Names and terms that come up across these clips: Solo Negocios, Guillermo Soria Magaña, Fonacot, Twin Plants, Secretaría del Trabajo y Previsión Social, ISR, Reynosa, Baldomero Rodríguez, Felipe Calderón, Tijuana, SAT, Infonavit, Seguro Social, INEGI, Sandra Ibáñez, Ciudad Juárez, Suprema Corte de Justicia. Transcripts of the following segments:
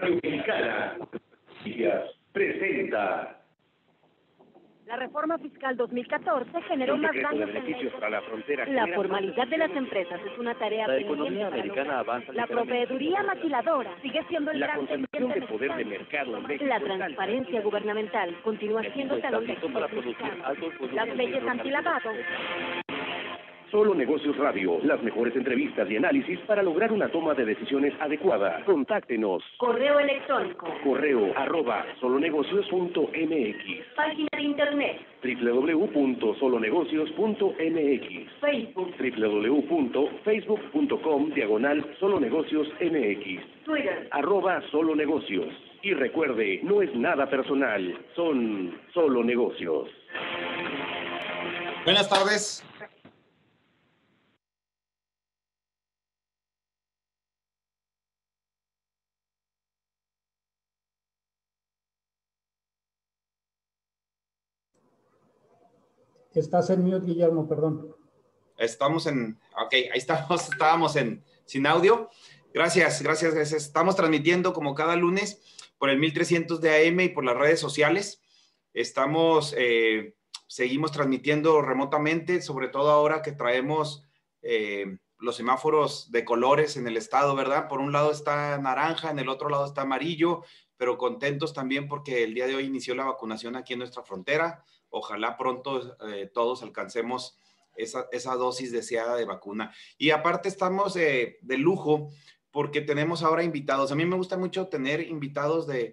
Dominicana presenta. La reforma fiscal 2014 generó más daños beneficios a la frontera. La formalidad de las empresas es una tarea pendiente. La economía americana avanza. La proveeduría maquiladora sigue siendo el gran pendiente. La concentración de poder de mercado en México. La transparencia gubernamental continúa siendo talón de Aquiles. Las leyes antilavado. Solo Negocios Radio, las mejores entrevistas y análisis para lograr una toma de decisiones adecuada. Contáctenos. Correo electrónico. Correo@solonegocios.mx. Página de internet. www.solonegocios.mx. Facebook. www.facebook.com/solonegociosmx. Twitter. @solonegocios. Y recuerde, no es nada personal, son solo negocios. Buenas tardes. Estás en mute, Guillermo, perdón. Estamos en... Ok, ahí estamos, sin audio. Gracias. Estamos transmitiendo como cada lunes por el 1300 de AM y por las redes sociales. Estamos, seguimos transmitiendo remotamente, sobre todo ahora que traemos los semáforos de colores en el estado, ¿verdad? Por un lado está naranja, en el otro lado está amarillo, pero contentos también porque el día de hoy inició la vacunación aquí en nuestra frontera. Ojalá pronto todos alcancemos esa dosis deseada de vacuna. Y aparte estamos de lujo porque tenemos ahora invitados. A mí me gusta mucho tener invitados de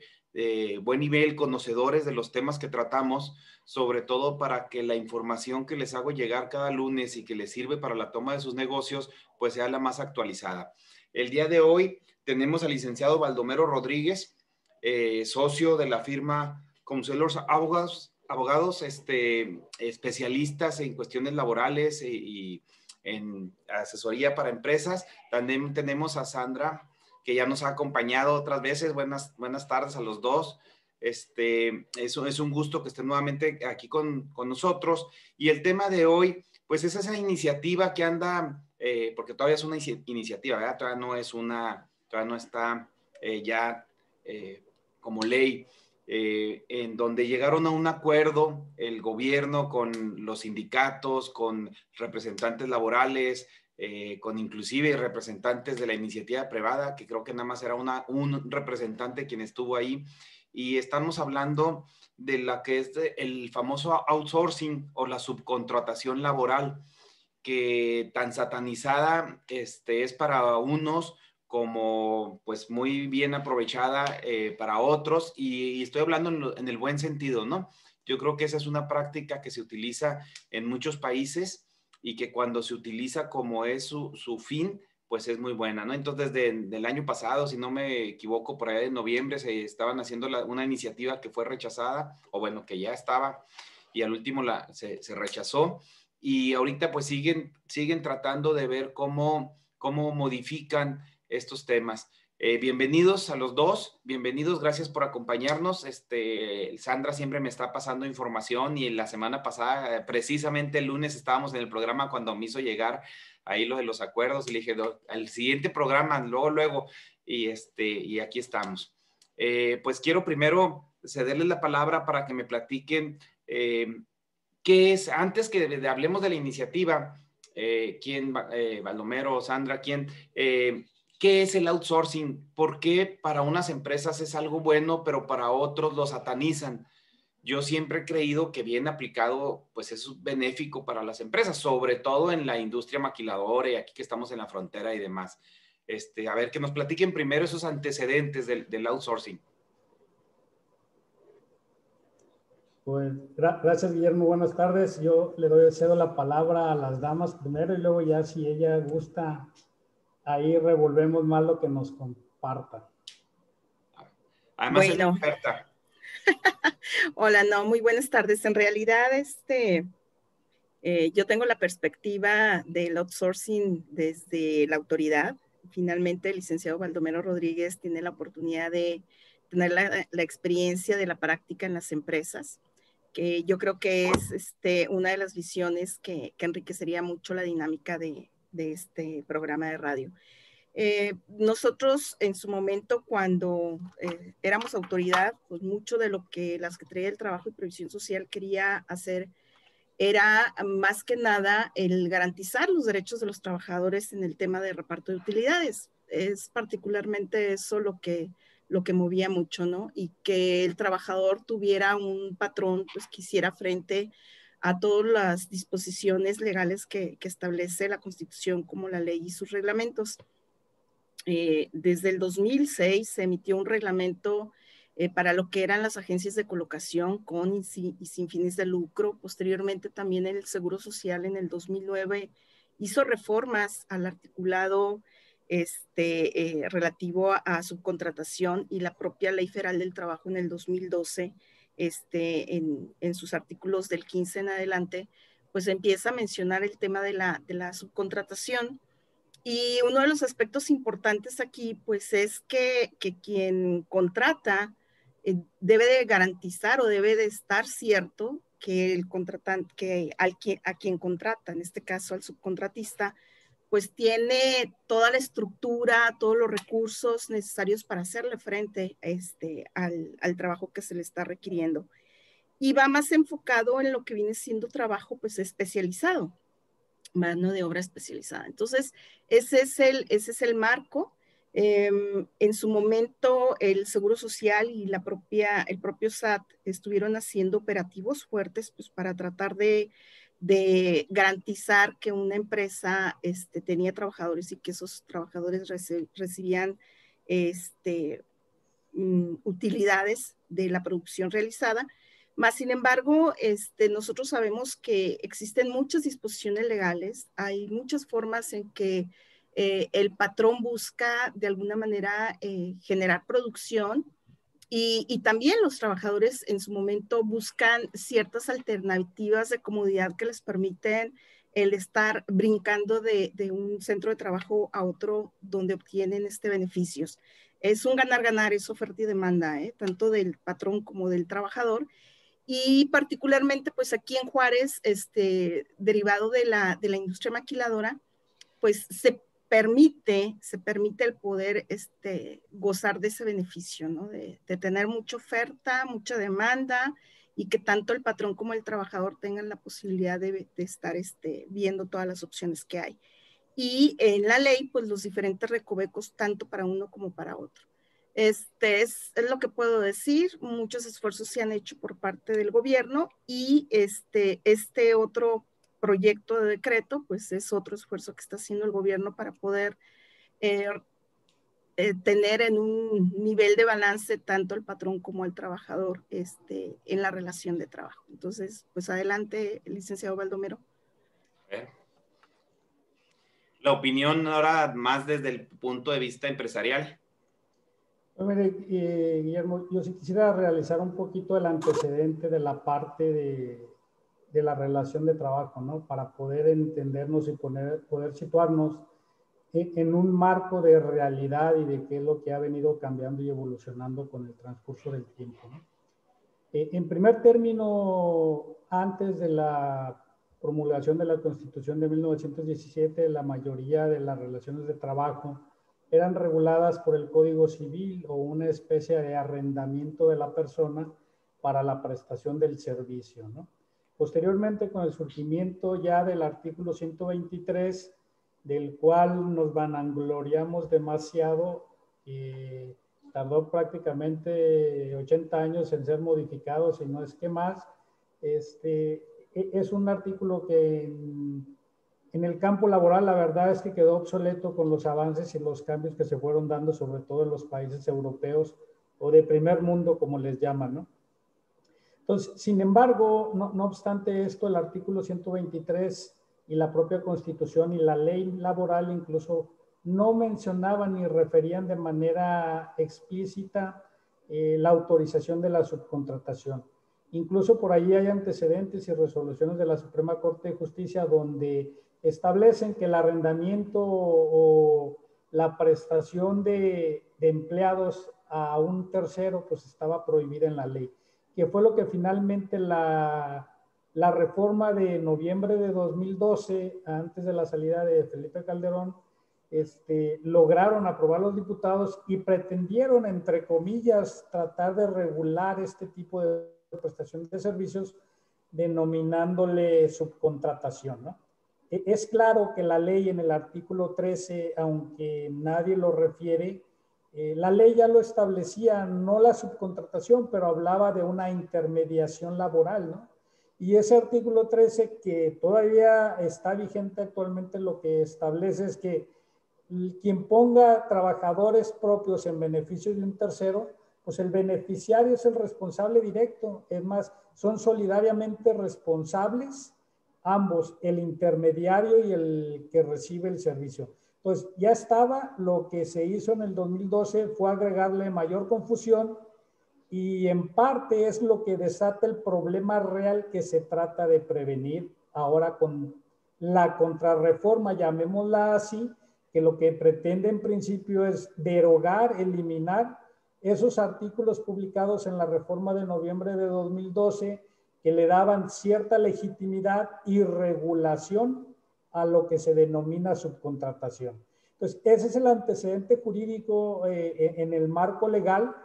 buen nivel, conocedores de los temas que tratamos, sobre todo para que la información que les hago llegar cada lunes y que les sirve para la toma de sus negocios, pues sea la más actualizada. El día de hoy tenemos al licenciado Baldomero Rodríguez, socio de la firma Counselors Abogados, especialistas en cuestiones laborales y en asesoría para empresas. También tenemos a Sandra, que ya nos ha acompañado otras veces. Buenas tardes a los dos. Es un gusto que estén nuevamente aquí con nosotros. Y el tema de hoy, pues es esa iniciativa que anda, porque todavía es una iniciativa, ¿verdad? Todavía no está como ley. En donde llegaron a un acuerdo el gobierno con los sindicatos, con representantes laborales, con inclusive representantes de la iniciativa privada, que creo que nada más era un representante quien estuvo ahí, y estamos hablando de la que es el famoso outsourcing o la subcontratación laboral, que tan satanizada es para unos, como pues muy bien aprovechada para otros, y estoy hablando en el buen sentido, ¿no? Yo creo que esa es una práctica que se utiliza en muchos países y que cuando se utiliza como es su fin, pues es muy buena, ¿no? Entonces, desde el año pasado, si no me equivoco, por allá de noviembre se estaban haciendo una iniciativa que fue rechazada, o bueno, que ya estaba, y al último se rechazó, y ahorita pues siguen tratando de ver cómo modifican estos temas. Bienvenidos a los dos, gracias por acompañarnos. Sandra siempre me está pasando información y la semana pasada, precisamente el lunes, estábamos en el programa cuando me hizo llegar ahí lo de los acuerdos y le dije, al siguiente programa, luego, y aquí estamos. Pues quiero primero cederles la palabra para que me platiquen qué es, antes que hablemos de la iniciativa, Baldomero, Sandra, ¿qué es el outsourcing? ¿Por qué para unas empresas es algo bueno, pero para otros lo satanizan? Yo siempre he creído que bien aplicado, pues es benéfico para las empresas, sobre todo en la industria maquiladora y aquí que estamos en la frontera y demás. A ver, que nos platiquen primero esos antecedentes del outsourcing. Pues, gracias, Guillermo. Buenas tardes. Yo le cedo la palabra a las damas primero y luego ya si ella gusta... Ahí revolvemos más lo que nos compartan. Además, bueno. Es la oferta. Hola, no, muy buenas tardes. En realidad, yo tengo la perspectiva del outsourcing desde la autoridad. Finalmente, el licenciado Baldomero Rodríguez tiene la oportunidad de tener la experiencia de la práctica en las empresas, que yo creo que es una de las visiones que enriquecería mucho la dinámica de este programa de radio. Nosotros en su momento cuando éramos autoridad, pues mucho de lo que la Secretaría del Trabajo y Previsión Social quería hacer era más que nada el garantizar los derechos de los trabajadores en el tema de reparto de utilidades. Es particularmente eso lo que movía mucho, ¿no? Y que el trabajador tuviera un patrón pues, que hiciera frente a todas las disposiciones legales que establece la Constitución como la ley y sus reglamentos. Desde el 2006 se emitió un reglamento para lo que eran las agencias de colocación con y sin fines de lucro. Posteriormente también el Seguro Social en el 2009 hizo reformas al articulado relativo a subcontratación y la propia Ley Federal del Trabajo en el 2012, en sus artículos del 15 en adelante, pues empieza a mencionar el tema de la subcontratación. Y uno de los aspectos importantes aquí, pues, es que quien contrata debe de garantizar o debe de estar cierto que el contratante, a quien contrata, en este caso al subcontratista, pues tiene toda la estructura, todos los recursos necesarios para hacerle frente al trabajo que se le está requiriendo. Y va más enfocado en lo que viene siendo trabajo, pues, especializado. Mano de obra especializada. Entonces, ese es el marco. En su momento, el Seguro Social y el propio SAT estuvieron haciendo operativos fuertes pues, para tratar de garantizar que una empresa tenía trabajadores y que esos trabajadores recibían utilidades de la producción realizada. Más sin embargo, nosotros sabemos que existen muchas disposiciones legales, hay muchas formas en que el patrón busca de alguna manera generar producción y también los trabajadores en su momento buscan ciertas alternativas de comodidad que les permiten el estar brincando de un centro de trabajo a otro donde obtienen beneficios. Es un ganar-ganar, es oferta y demanda, tanto del patrón como del trabajador. Y particularmente, pues aquí en Juárez, derivado de la industria maquiladora, pues se permite el poder gozar de ese beneficio, ¿no? De tener mucha oferta, mucha demanda y que tanto el patrón como el trabajador tengan la posibilidad de estar viendo todas las opciones que hay. Y en la ley, pues los diferentes recovecos, tanto para uno como para otro. Es lo que puedo decir. Muchos esfuerzos se han hecho por parte del gobierno y este otro proyecto de decreto, pues es otro esfuerzo que está haciendo el gobierno para poder tener en un nivel de balance tanto el patrón como el trabajador en la relación de trabajo. Entonces, pues adelante, licenciado Baldomero. La opinión ahora más desde el punto de vista empresarial. Mire, Guillermo, yo sí quisiera realizar un poquito el antecedente de la parte de la relación de trabajo, ¿no? Para poder entendernos y poder situarnos en un marco de realidad y de qué es lo que ha venido cambiando y evolucionando con el transcurso del tiempo, ¿no? En primer término, antes de la promulgación de la Constitución de 1917, la mayoría de las relaciones de trabajo eran reguladas por el Código Civil o una especie de arrendamiento de la persona para la prestación del servicio, ¿no? Posteriormente, con el surgimiento ya del artículo 123, del cual nos vanagloriamos demasiado, tardó prácticamente 80 años en ser modificado, si no es que más, es un artículo que en el campo laboral, la verdad es que quedó obsoleto con los avances y los cambios que se fueron dando, sobre todo en los países europeos o de primer mundo, como les llaman, ¿no? Entonces, sin embargo, no obstante esto, el artículo 123 y la propia Constitución y la ley laboral incluso no mencionaban ni referían de manera explícita la autorización de la subcontratación. Incluso por ahí hay antecedentes y resoluciones de la Suprema Corte de Justicia donde establecen que el arrendamiento o la prestación de empleados a un tercero pues estaba prohibida en la ley, que fue lo que finalmente la reforma de noviembre de 2012, antes de la salida de Felipe Calderón, lograron aprobar los diputados y pretendieron, entre comillas, tratar de regular este tipo de prestación de servicios denominándole subcontratación, ¿no? Es claro que la ley en el artículo 13, aunque nadie lo refiere, la ley ya lo establecía, no la subcontratación, pero hablaba de una intermediación laboral, ¿no? Y ese artículo 13 que todavía está vigente actualmente lo que establece es que quien ponga trabajadores propios en beneficio de un tercero, pues el beneficiario es el responsable directo. Es más, son solidariamente responsables ambos, el intermediario y el que recibe el servicio. Entonces, ya estaba, lo que se hizo en el 2012 fue agregarle mayor confusión y en parte es lo que desata el problema real que se trata de prevenir ahora con la contrarreforma, llamémosla así, que lo que pretende en principio es derogar, eliminar esos artículos publicados en la reforma de noviembre de 2012 que le daban cierta legitimidad y regulación a lo que se denomina subcontratación. Entonces, ese es el antecedente jurídico en el marco legal.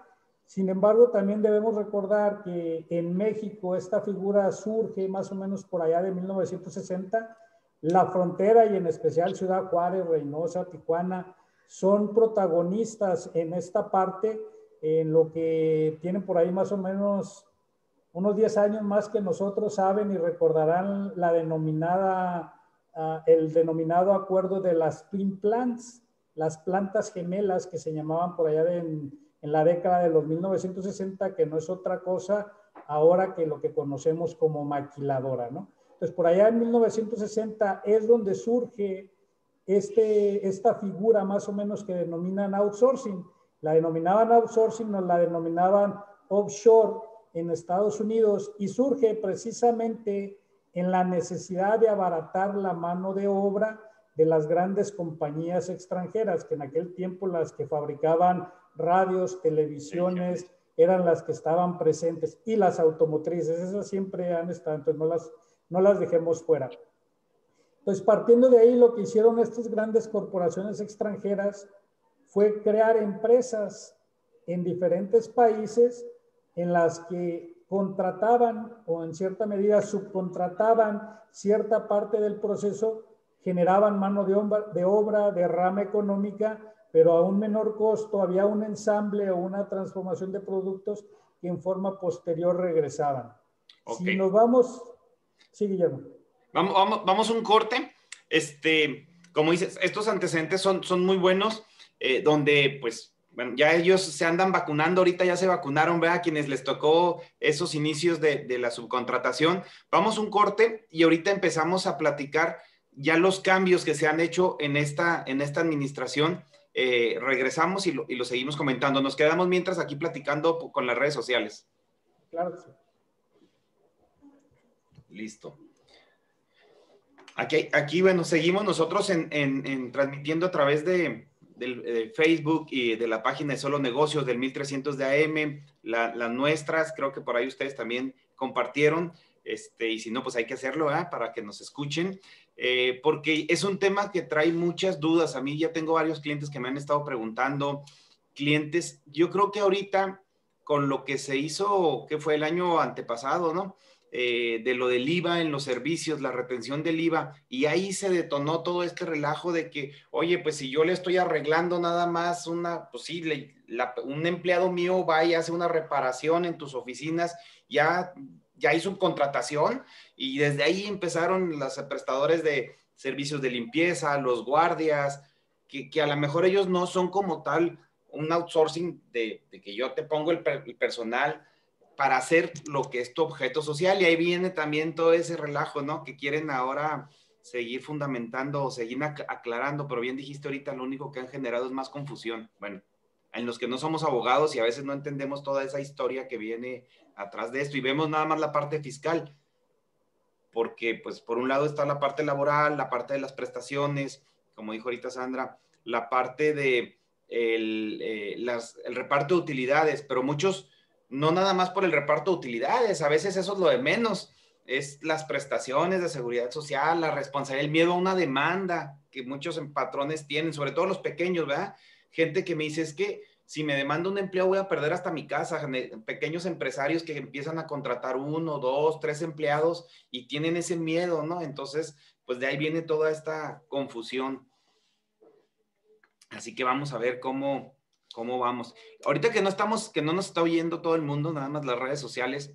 Sin embargo, también debemos recordar que en México esta figura surge más o menos por allá de 1960. La frontera y en especial Ciudad Juárez, Reynosa, Tijuana, son protagonistas en esta parte, en lo que tienen por ahí más o menos unos 10 años más que nosotros, saben y recordarán la denominada, el denominado acuerdo de las Twin Plants, las plantas gemelas que se llamaban por allá en la década de los 1960, que no es otra cosa ahora que lo que conocemos como maquiladora, ¿no? Entonces, por allá en 1960 es donde surge esta figura más o menos que denominan outsourcing. La denominaban outsourcing o la denominaban offshore en Estados Unidos y surge precisamente en la necesidad de abaratar la mano de obra de las grandes compañías extranjeras, que en aquel tiempo las que fabricaban radios, televisiones, eran las que estaban presentes, y las automotrices, esas siempre han estado, entonces no las dejemos fuera. Entonces, partiendo de ahí, lo que hicieron estas grandes corporaciones extranjeras fue crear empresas en diferentes países en las que contrataban o en cierta medida subcontrataban cierta parte del proceso, generaban mano de obra, derrama económica, pero a un menor costo. Había un ensamble o una transformación de productos que en forma posterior regresaban. Okay. Si nos vamos... Sí, Guillermo. Vamos a un corte. Como dices, estos antecedentes son muy buenos, donde pues... Bueno, ya ellos se andan vacunando, ahorita ya se vacunaron, ¿verdad? Quienes les tocó esos inicios de la subcontratación. Vamos a un corte y ahorita empezamos a platicar ya los cambios que se han hecho en esta administración. Regresamos y lo seguimos comentando. Nos quedamos mientras aquí platicando con las redes sociales. Claro que sí. Listo. Aquí bueno, seguimos nosotros en transmitiendo a través de Facebook y de la página de Solo Negocios del 1300 de AM, las nuestras, creo que por ahí ustedes también compartieron, y si no, pues hay que hacerlo, ¿eh? Para que nos escuchen, porque es un tema que trae muchas dudas. A mí ya tengo varios clientes que me han estado preguntando, clientes, yo creo que ahorita con lo que se hizo, que fue el año antepasado, ¿no? De lo del IVA en los servicios, la retención del IVA, y ahí se detonó todo este relajo de que, oye, pues si yo le estoy arreglando nada más una, pues sí, un empleado mío va y hace una reparación en tus oficinas, ya hay subcontratación, y desde ahí empezaron los prestadores de servicios de limpieza, los guardias, que a lo mejor ellos no son como tal un outsourcing de que yo te pongo el personal para hacer lo que es tu objeto social, y ahí viene también todo ese relajo, ¿no? Que quieren ahora seguir fundamentando o seguir aclarando, pero bien dijiste ahorita, lo único que han generado es más confusión. Bueno, en los que no somos abogados y a veces no entendemos toda esa historia que viene atrás de esto y vemos nada más la parte fiscal, porque pues por un lado está la parte laboral, la parte de las prestaciones, como dijo ahorita Sandra, la parte de el reparto de utilidades, pero muchos... No nada más por el reparto de utilidades, a veces eso es lo de menos, es las prestaciones de seguridad social, la responsabilidad, el miedo a una demanda, que muchos patrones tienen, sobre todo los pequeños, ¿verdad? Gente que me dice, es que si me demanda un empleo voy a perder hasta mi casa. Pequeños empresarios que empiezan a contratar 1, 2, 3 empleados y tienen ese miedo, ¿no? Entonces, pues de ahí viene toda esta confusión. Así que vamos a ver cómo vamos. Ahorita que no nos está oyendo todo el mundo, nada más las redes sociales,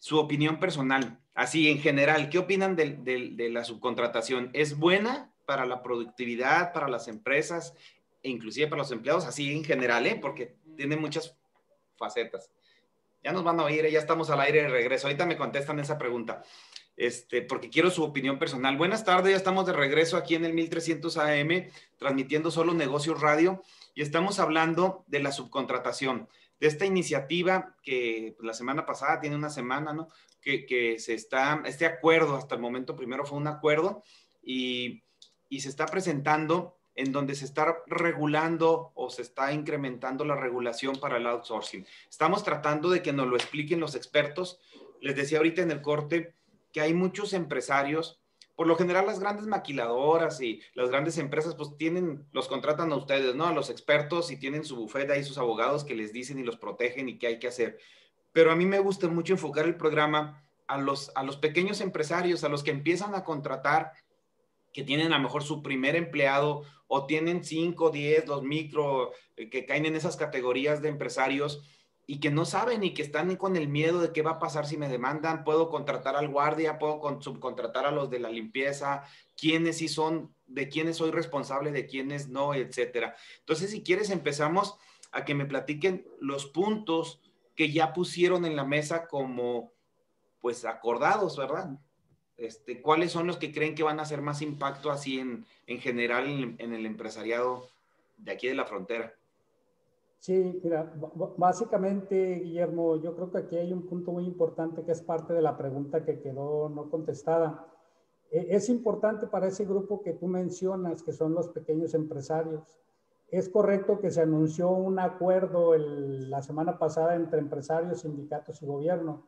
su opinión personal, así en general, ¿qué opinan de la subcontratación? ¿Es buena para la productividad, para las empresas e inclusive para los empleados? Así en general, ¿eh? Porque tiene muchas facetas. Ya nos van a oír, ya estamos al aire de regreso. Ahorita me contestan esa pregunta, porque quiero su opinión personal. Buenas tardes, ya estamos de regreso aquí en el 1300 AM, transmitiendo Solo Negocios Radio, y estamos hablando de la subcontratación, de esta iniciativa que la semana pasada, tiene una semana, ¿no? Que se está, este acuerdo, hasta el momento primero fue un acuerdo, y se está presentando en donde se está regulando o se está incrementando la regulación para el outsourcing. Estamos tratando de que nos lo expliquen los expertos. Les decía ahorita en el corte que hay muchos empresarios, por lo general las grandes maquiladoras y las grandes empresas pues tienen, los contratan a ustedes, ¿no? A los expertos, y tienen su bufete ahí, sus abogados que les dicen y los protegen y qué hay que hacer. Pero a mí me gusta mucho enfocar el programa a los pequeños empresarios, a los que empiezan a contratar, que tienen a lo mejor su primer empleado o tienen 5, 10, los micro, que caen en esas categorías de empresarios y que no saben y que están con el miedo de qué va a pasar si me demandan, puedo contratar al guardia, puedo subcontratar a los de la limpieza, quiénes sí son, de quiénes soy responsable, de quiénes no, etcétera. Entonces, si quieres, empezamos a que me platiquen los puntos que ya pusieron en la mesa como, pues, acordados, ¿verdad? ¿Cuáles son los que creen que van a hacer más impacto así en general en el empresariado de aquí de la frontera? Sí, mira, básicamente, Guillermo, yo creo que aquí hay un punto muy importante que es parte de la pregunta que quedó no contestada. Es importante para ese grupo que tú mencionas, que son los pequeños empresarios. Es correcto que se anunció un acuerdo la semana pasada entre empresarios, sindicatos y gobierno,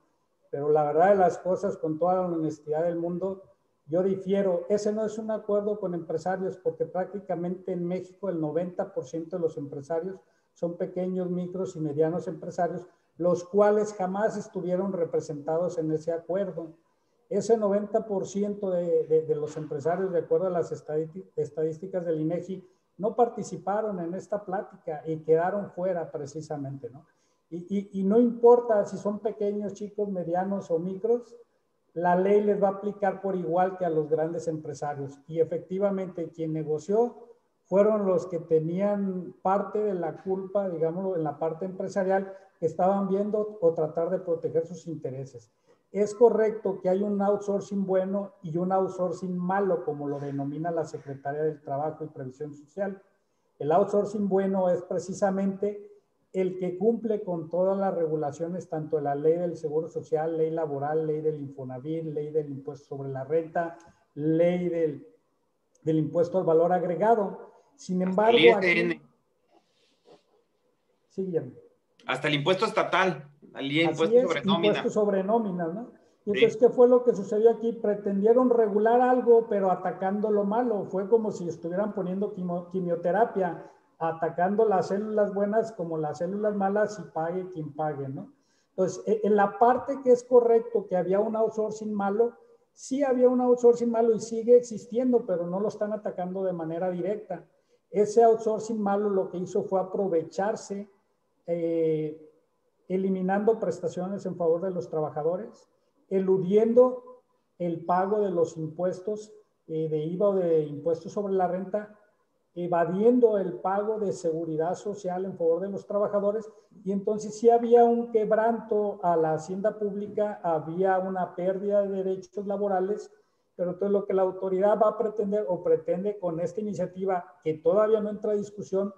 pero la verdad de las cosas, con toda la honestidad del mundo, yo difiero. Ese no es un acuerdo con empresarios, porque prácticamente en México el 90% de los empresarios son pequeños, micros y medianos empresarios, los cuales jamás estuvieron representados en ese acuerdo. Ese 90% de los empresarios, de acuerdo a las estadísticas del INEGI, no participaron en esta plática y quedaron fuera precisamente, ¿no? Y no importa si son pequeños, chicos, medianos o micros, la ley les va a aplicar por igual que a los grandes empresarios. Y efectivamente, quien negoció fueron los que tenían parte de la culpa, digámoslo, en la parte empresarial, que estaban viendo o tratar de proteger sus intereses. Es correcto que hay un outsourcing bueno y un outsourcing malo, como lo denomina la Secretaría del Trabajo y Previsión Social. El outsourcing bueno es precisamente el que cumple con todas las regulaciones, tanto de la ley del Seguro Social, ley laboral, ley del Infonavit, ley del impuesto sobre la renta, ley del impuesto al valor agregado. Sin embargo, aquí... Sí, Guillermo. Hasta el impuesto estatal, el impuesto sobre nómina. Impuesto sobre nómina, ¿no? Y entonces, ¿qué fue lo que sucedió aquí? Pretendieron regular algo, pero atacando lo malo. Fue como si estuvieran poniendo quimioterapia, atacando las células buenas como las células malas, y pague quien pague, ¿no? Entonces, en la parte que es correcto que había un outsourcing malo, sí había un outsourcing malo y sigue existiendo, pero no lo están atacando de manera directa. Ese outsourcing malo lo que hizo fue aprovecharse, eliminando prestaciones en favor de los trabajadores, eludiendo el pago de los impuestos de IVA o de impuestos sobre la renta, evadiendo el pago de seguridad social en favor de los trabajadores, y entonces sí había un quebranto a la hacienda pública, había una pérdida de derechos laborales, pero entonces lo que la autoridad va a pretender o pretende con esta iniciativa, que todavía no entra a discusión,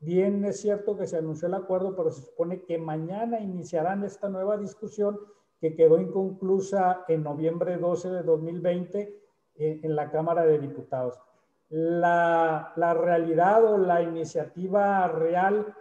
bien es cierto que se anunció el acuerdo, pero se supone que mañana iniciarán esta nueva discusión que quedó inconclusa en noviembre 12 de 2020 en la Cámara de Diputados. La realidad o la iniciativa real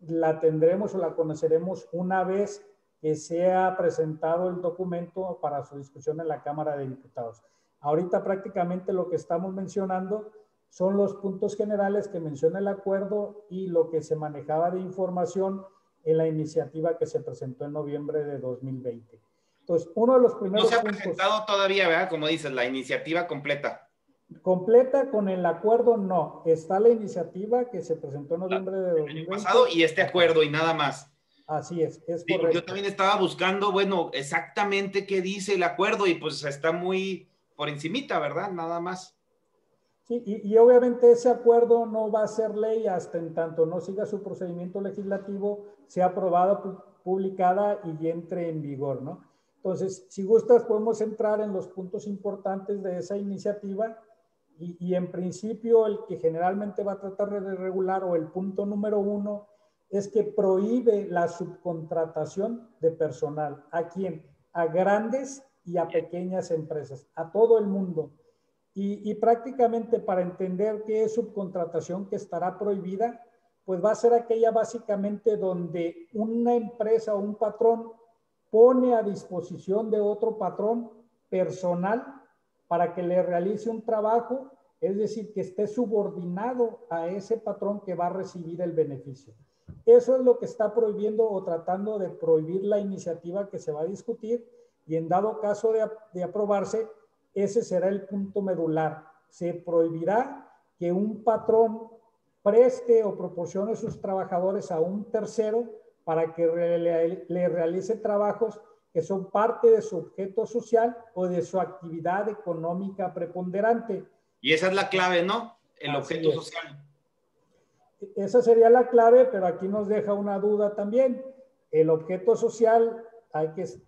la tendremos o la conoceremos una vez que sea presentado el documento para su discusión en la Cámara de Diputados. Ahorita prácticamente lo que estamos mencionando son los puntos generales que menciona el acuerdo y lo que se manejaba de información en la iniciativa que se presentó en noviembre de 2020. Entonces, uno de los primeros puntos... No se ha presentado todavía, ¿verdad? Como dices, la iniciativa completa. Completa con el acuerdo, no. Está la iniciativa que se presentó en noviembre de 2020. Pasado y este acuerdo y nada más. Así es correcto. Sí, yo también estaba buscando, bueno, exactamente qué dice el acuerdo y pues está muy por encimita, ¿verdad? Nada más. Sí, y obviamente ese acuerdo no va a ser ley hasta en tanto no siga su procedimiento legislativo, sea aprobada, publicada y entre en vigor, ¿no? Entonces, si gustas, podemos entrar en los puntos importantes de esa iniciativa y en principio el que generalmente va a tratar de regular o el punto número 1 es que prohíbe la subcontratación de personal. ¿A quién? A grandes y a pequeñas empresas, a todo el mundo. Y prácticamente para entender qué es subcontratación que estará prohibida, pues va a ser aquella básicamente donde una empresa o un patrón pone a disposición de otro patrón personal para que le realice un trabajo, es decir, que esté subordinado a ese patrón que va a recibir el beneficio. Eso es lo que está prohibiendo o tratando de prohibir la iniciativa que se va a discutir y en dado caso de aprobarse, ese será el punto medular. Se prohibirá que un patrón preste o proporcione sus trabajadores a un tercero para que le realice trabajos que son parte de su objeto social o de su actividad económica preponderante. Y esa es la clave, ¿no? El objeto social. Esa sería la clave, pero aquí nos deja una duda también. El objeto social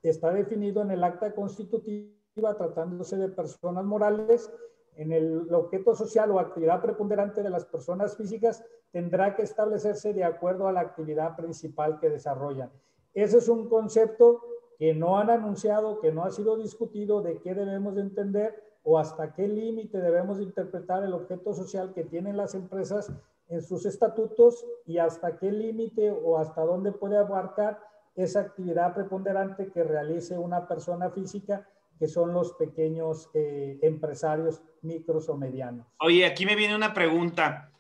está definido en el acta constitutiva tratándose de personas morales. En el objeto social o actividad preponderante de las personas físicas tendrá que establecerse de acuerdo a la actividad principal que desarrollan. Ese es un concepto que no han anunciado, que no ha sido discutido de qué debemos de entender o hasta qué límite debemos de interpretar el objeto social que tienen las empresas en sus estatutos y hasta qué límite o hasta dónde puede abarcar esa actividad preponderante que realice una persona física que son los pequeños empresarios, micros o medianos. Oye, aquí me viene una pregunta.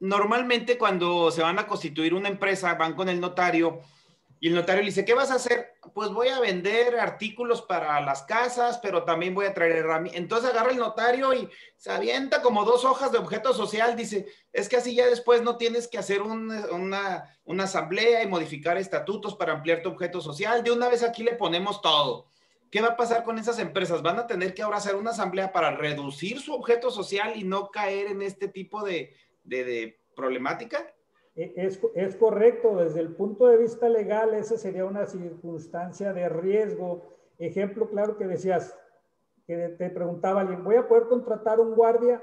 Normalmente cuando se van a constituir una empresa, van con el notario y el notario le dice, ¿qué vas a hacer? Pues voy a vender artículos para las casas, pero también voy a traer herramientas. Entonces agarra el notario y se avienta como 2 hojas de objeto social. Dice, es que así ya después no tienes que hacer una asamblea y modificar estatutos para ampliar tu objeto social. De una vez aquí le ponemos todo. ¿Qué va a pasar con esas empresas? Van a tener que ahora hacer una asamblea para reducir su objeto social y no caer en este tipo de problemática. Es correcto. Desde el punto de vista legal, esa sería una circunstancia de riesgo. Ejemplo, claro, que decías, que te preguntaba alguien, ¿voy a poder contratar un guardia?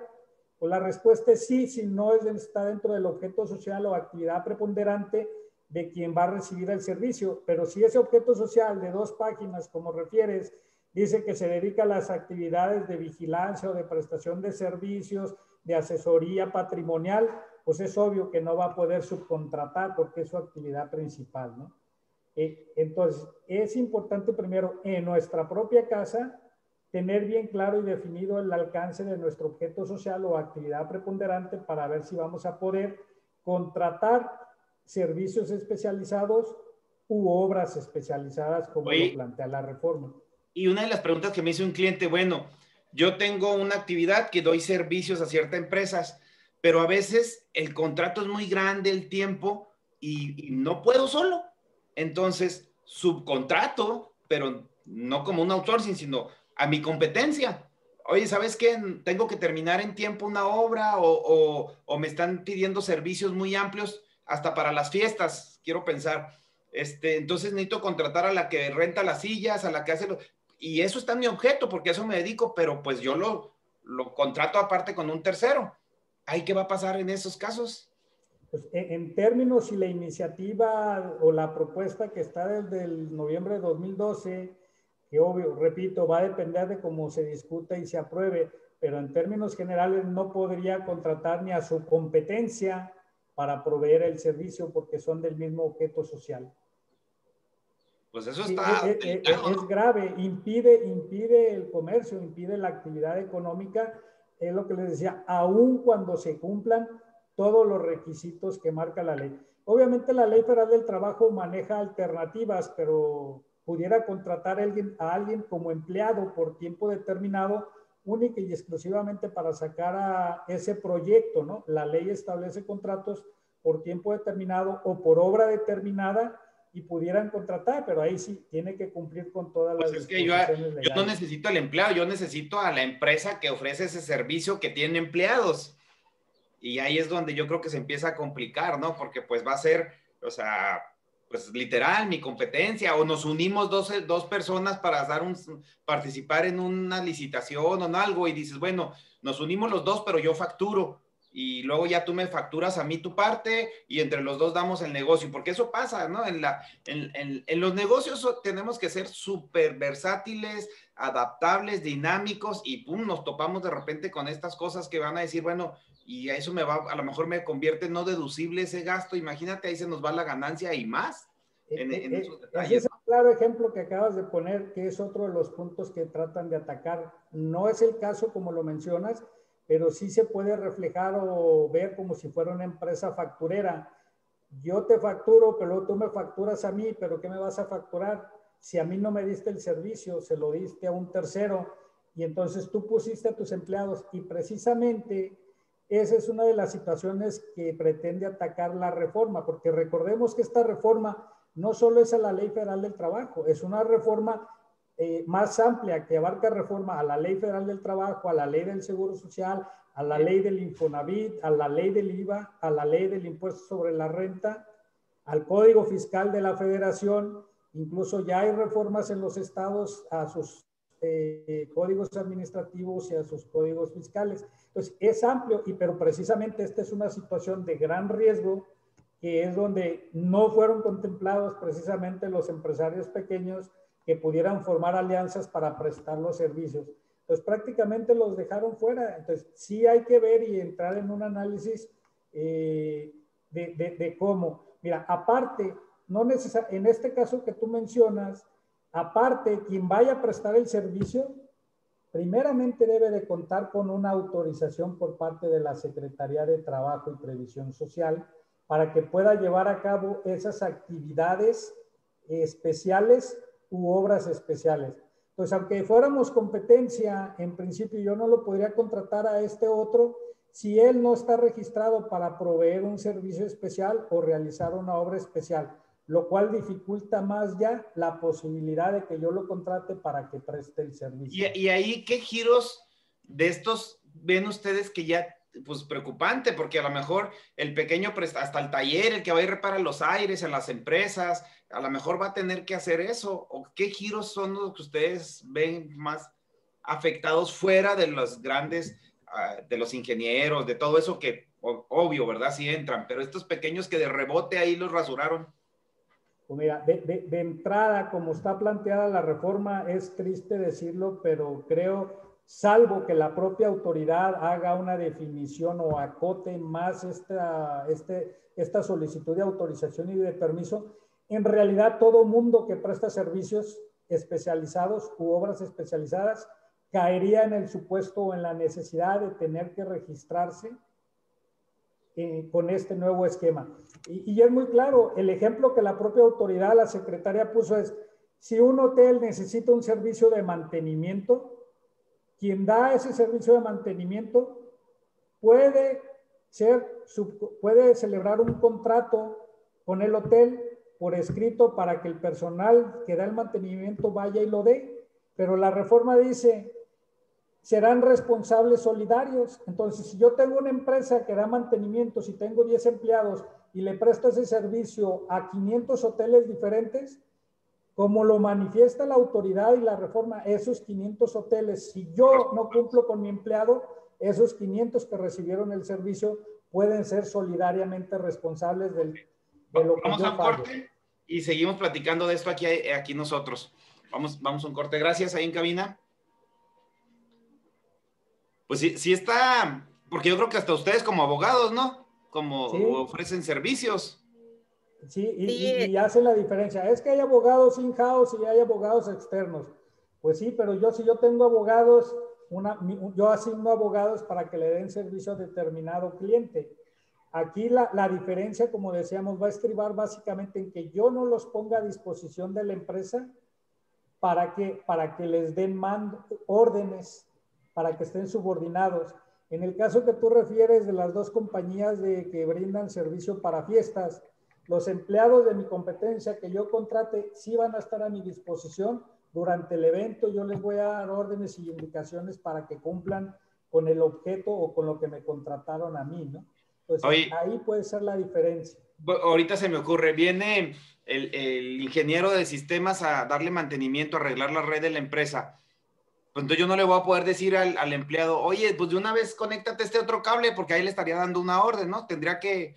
Pues la respuesta es sí, si no está dentro del objeto social o actividad preponderante de quien va a recibir el servicio, pero si ese objeto social de 2 páginas, como refieres, dice que se dedica a las actividades de vigilancia o de prestación de servicios, de asesoría patrimonial, pues es obvio que no va a poder subcontratar porque es su actividad principal, ¿no? Entonces, es importante primero en nuestra propia casa tener bien claro y definido el alcance de nuestro objeto social o actividad preponderante para ver si vamos a poder contratar servicios especializados u obras especializadas como lo plantea la reforma. Y una de las preguntas que me hizo un cliente, bueno, yo tengo una actividad que doy servicios a ciertas empresas, pero a veces el contrato es muy grande, el tiempo, y no puedo solo. Entonces, subcontrato, pero no como un outsourcing, sino a mi competencia. Oye, ¿sabes qué? Tengo que terminar en tiempo una obra o me están pidiendo servicios muy amplios hasta para las fiestas, quiero pensar. Entonces necesito contratar a la que renta las sillas, a la que hace... Y eso está en mi objeto, porque a eso me dedico, pero pues yo lo contrato aparte con un tercero. ¿Ahí qué va a pasar en esos casos? Pues en términos, si la iniciativa o la propuesta que está desde el noviembre de 2012, que obvio, repito, va a depender de cómo se discuta y se apruebe, pero en términos generales no podría contratar ni a su competencia para proveer el servicio porque son del mismo objeto social. Pues eso está... Es grave, impide el comercio, impide la actividad económica es lo que les decía, aun cuando se cumplan todos los requisitos que marca la ley. Obviamente la Ley Federal del Trabajo maneja alternativas, pero pudiera contratar a alguien como empleado por tiempo determinado, única y exclusivamente para sacar a ese proyecto, ¿no? La ley establece contratos por tiempo determinado o por obra determinada y pudieran contratar, pero ahí sí tiene que cumplir con todas las disposiciones legales. Yo no necesito al empleado, yo necesito a la empresa que ofrece ese servicio que tiene empleados. Y ahí es donde yo creo que se empieza a complicar, ¿no? Porque pues va a ser, o sea, pues literal, mi competencia, o nos unimos dos personas para dar participar en una licitación o en algo, y dices, bueno, nos unimos los dos, pero yo facturo, y luego ya tú me facturas a mí tu parte, y entre los dos damos el negocio, porque eso pasa, ¿no? En los negocios tenemos que ser súper versátiles, adaptables, dinámicos, y pum, nos topamos de repente con estas cosas que van a decir, bueno, y eso me va, a lo mejor me convierte en no deducible ese gasto, imagínate, ahí se nos va la ganancia y más. En esos detalles. Ese es el claro ejemplo que acabas de poner, que es otro de los puntos que tratan de atacar. No es el caso como lo mencionas, pero sí se puede reflejar o ver como si fuera una empresa facturera. Yo te facturo, pero tú me facturas a mí, pero ¿qué me vas a facturar? Si a mí no me diste el servicio, se lo diste a un tercero, y entonces tú pusiste a tus empleados, y precisamente... esa es una de las situaciones que pretende atacar la reforma, porque recordemos que esta reforma no solo es a la Ley Federal del Trabajo, es una reforma más amplia que abarca reforma a la Ley Federal del Trabajo, a la Ley del Seguro Social, a la Ley del Infonavit, a la Ley del IVA, a la Ley del Impuesto sobre la Renta, al Código Fiscal de la Federación, incluso ya hay reformas en los estados a sus códigos administrativos y a sus códigos fiscales. Entonces, es amplio, pero precisamente esta es una situación de gran riesgo, que es donde no fueron contemplados precisamente los empresarios pequeños que pudieran formar alianzas para prestar los servicios. Entonces, prácticamente los dejaron fuera. Entonces, sí hay que ver y entrar en un análisis de cómo. Mira, aparte, no en este caso que tú mencionas, aparte, quien vaya a prestar el servicio, primeramente debe de contar con una autorización por parte de la Secretaría de Trabajo y Previsión Social para que pueda llevar a cabo esas actividades especiales u obras especiales. Entonces, aunque fuéramos competencia, en principio yo no lo podría contratar a este otro si él no está registrado para proveer un servicio especial o realizar una obra especial, lo cual dificulta más ya la posibilidad de que yo lo contrate para que preste el servicio. Y ahí, ¿qué giros de estos ven ustedes que ya, pues preocupante? Porque a lo mejor el pequeño, hasta el taller, el que va a ir a reparar los aires en las empresas, a lo mejor va a tener que hacer eso. ¿O qué giros son los que ustedes ven más afectados fuera de los grandes, de los ingenieros, de todo eso que, obvio, ¿verdad? Sí entran, pero estos pequeños que de rebote ahí los rasuraron. Mira, de entrada, como está planteada la reforma, es triste decirlo, pero creo, salvo que la propia autoridad haga una definición o acote más esta solicitud de autorización y de permiso, en realidad todo mundo que presta servicios especializados u obras especializadas caería en el supuesto o en la necesidad de tener que registrarse con este nuevo esquema. Y es muy claro, el ejemplo que la propia autoridad, la secretaria puso es, si un hotel necesita un servicio de mantenimiento, quien da ese servicio de mantenimiento puede celebrar un contrato con el hotel por escrito para que el personal que da el mantenimiento vaya y lo dé, pero la reforma dice... serán responsables solidarios. Entonces, si yo tengo una empresa que da mantenimiento, si tengo 10 empleados y le presto ese servicio a 500 hoteles diferentes, como lo manifiesta la autoridad y la reforma, esos 500 hoteles, si yo no cumplo con mi empleado, esos 500 que recibieron el servicio pueden ser solidariamente responsables de lo que yo pago. Vamos a un corte y seguimos platicando de esto aquí nosotros. Vamos a un corte. Gracias, ahí en cabina. Pues sí, sí está, porque yo creo que hasta ustedes como abogados, ¿no? Como sí, ofrecen servicios. Sí, y hace la diferencia. Es que hay abogados in-house y hay abogados externos. Pues sí, pero yo si yo tengo abogados yo asigno abogados para que le den servicio a determinado cliente. Aquí la diferencia, como decíamos, va a estribar básicamente en que yo no los ponga a disposición de la empresa para que les den órdenes, para que estén subordinados. En el caso que tú refieres de las dos compañías que brindan servicio para fiestas, los empleados de mi competencia que yo contrate sí van a estar a mi disposición durante el evento. Yo les voy a dar órdenes y indicaciones para que cumplan con el objeto o con lo que me contrataron a mí, ¿no? Entonces, oye, ahí puede ser la diferencia. Ahorita se me ocurre, viene el ingeniero de sistemas a darle mantenimiento, a arreglar la red de la empresa. Entonces yo no le voy a poder decir al empleado, oye, pues de una vez conéctate este otro cable, porque ahí le estaría dando una orden, ¿no? Tendría que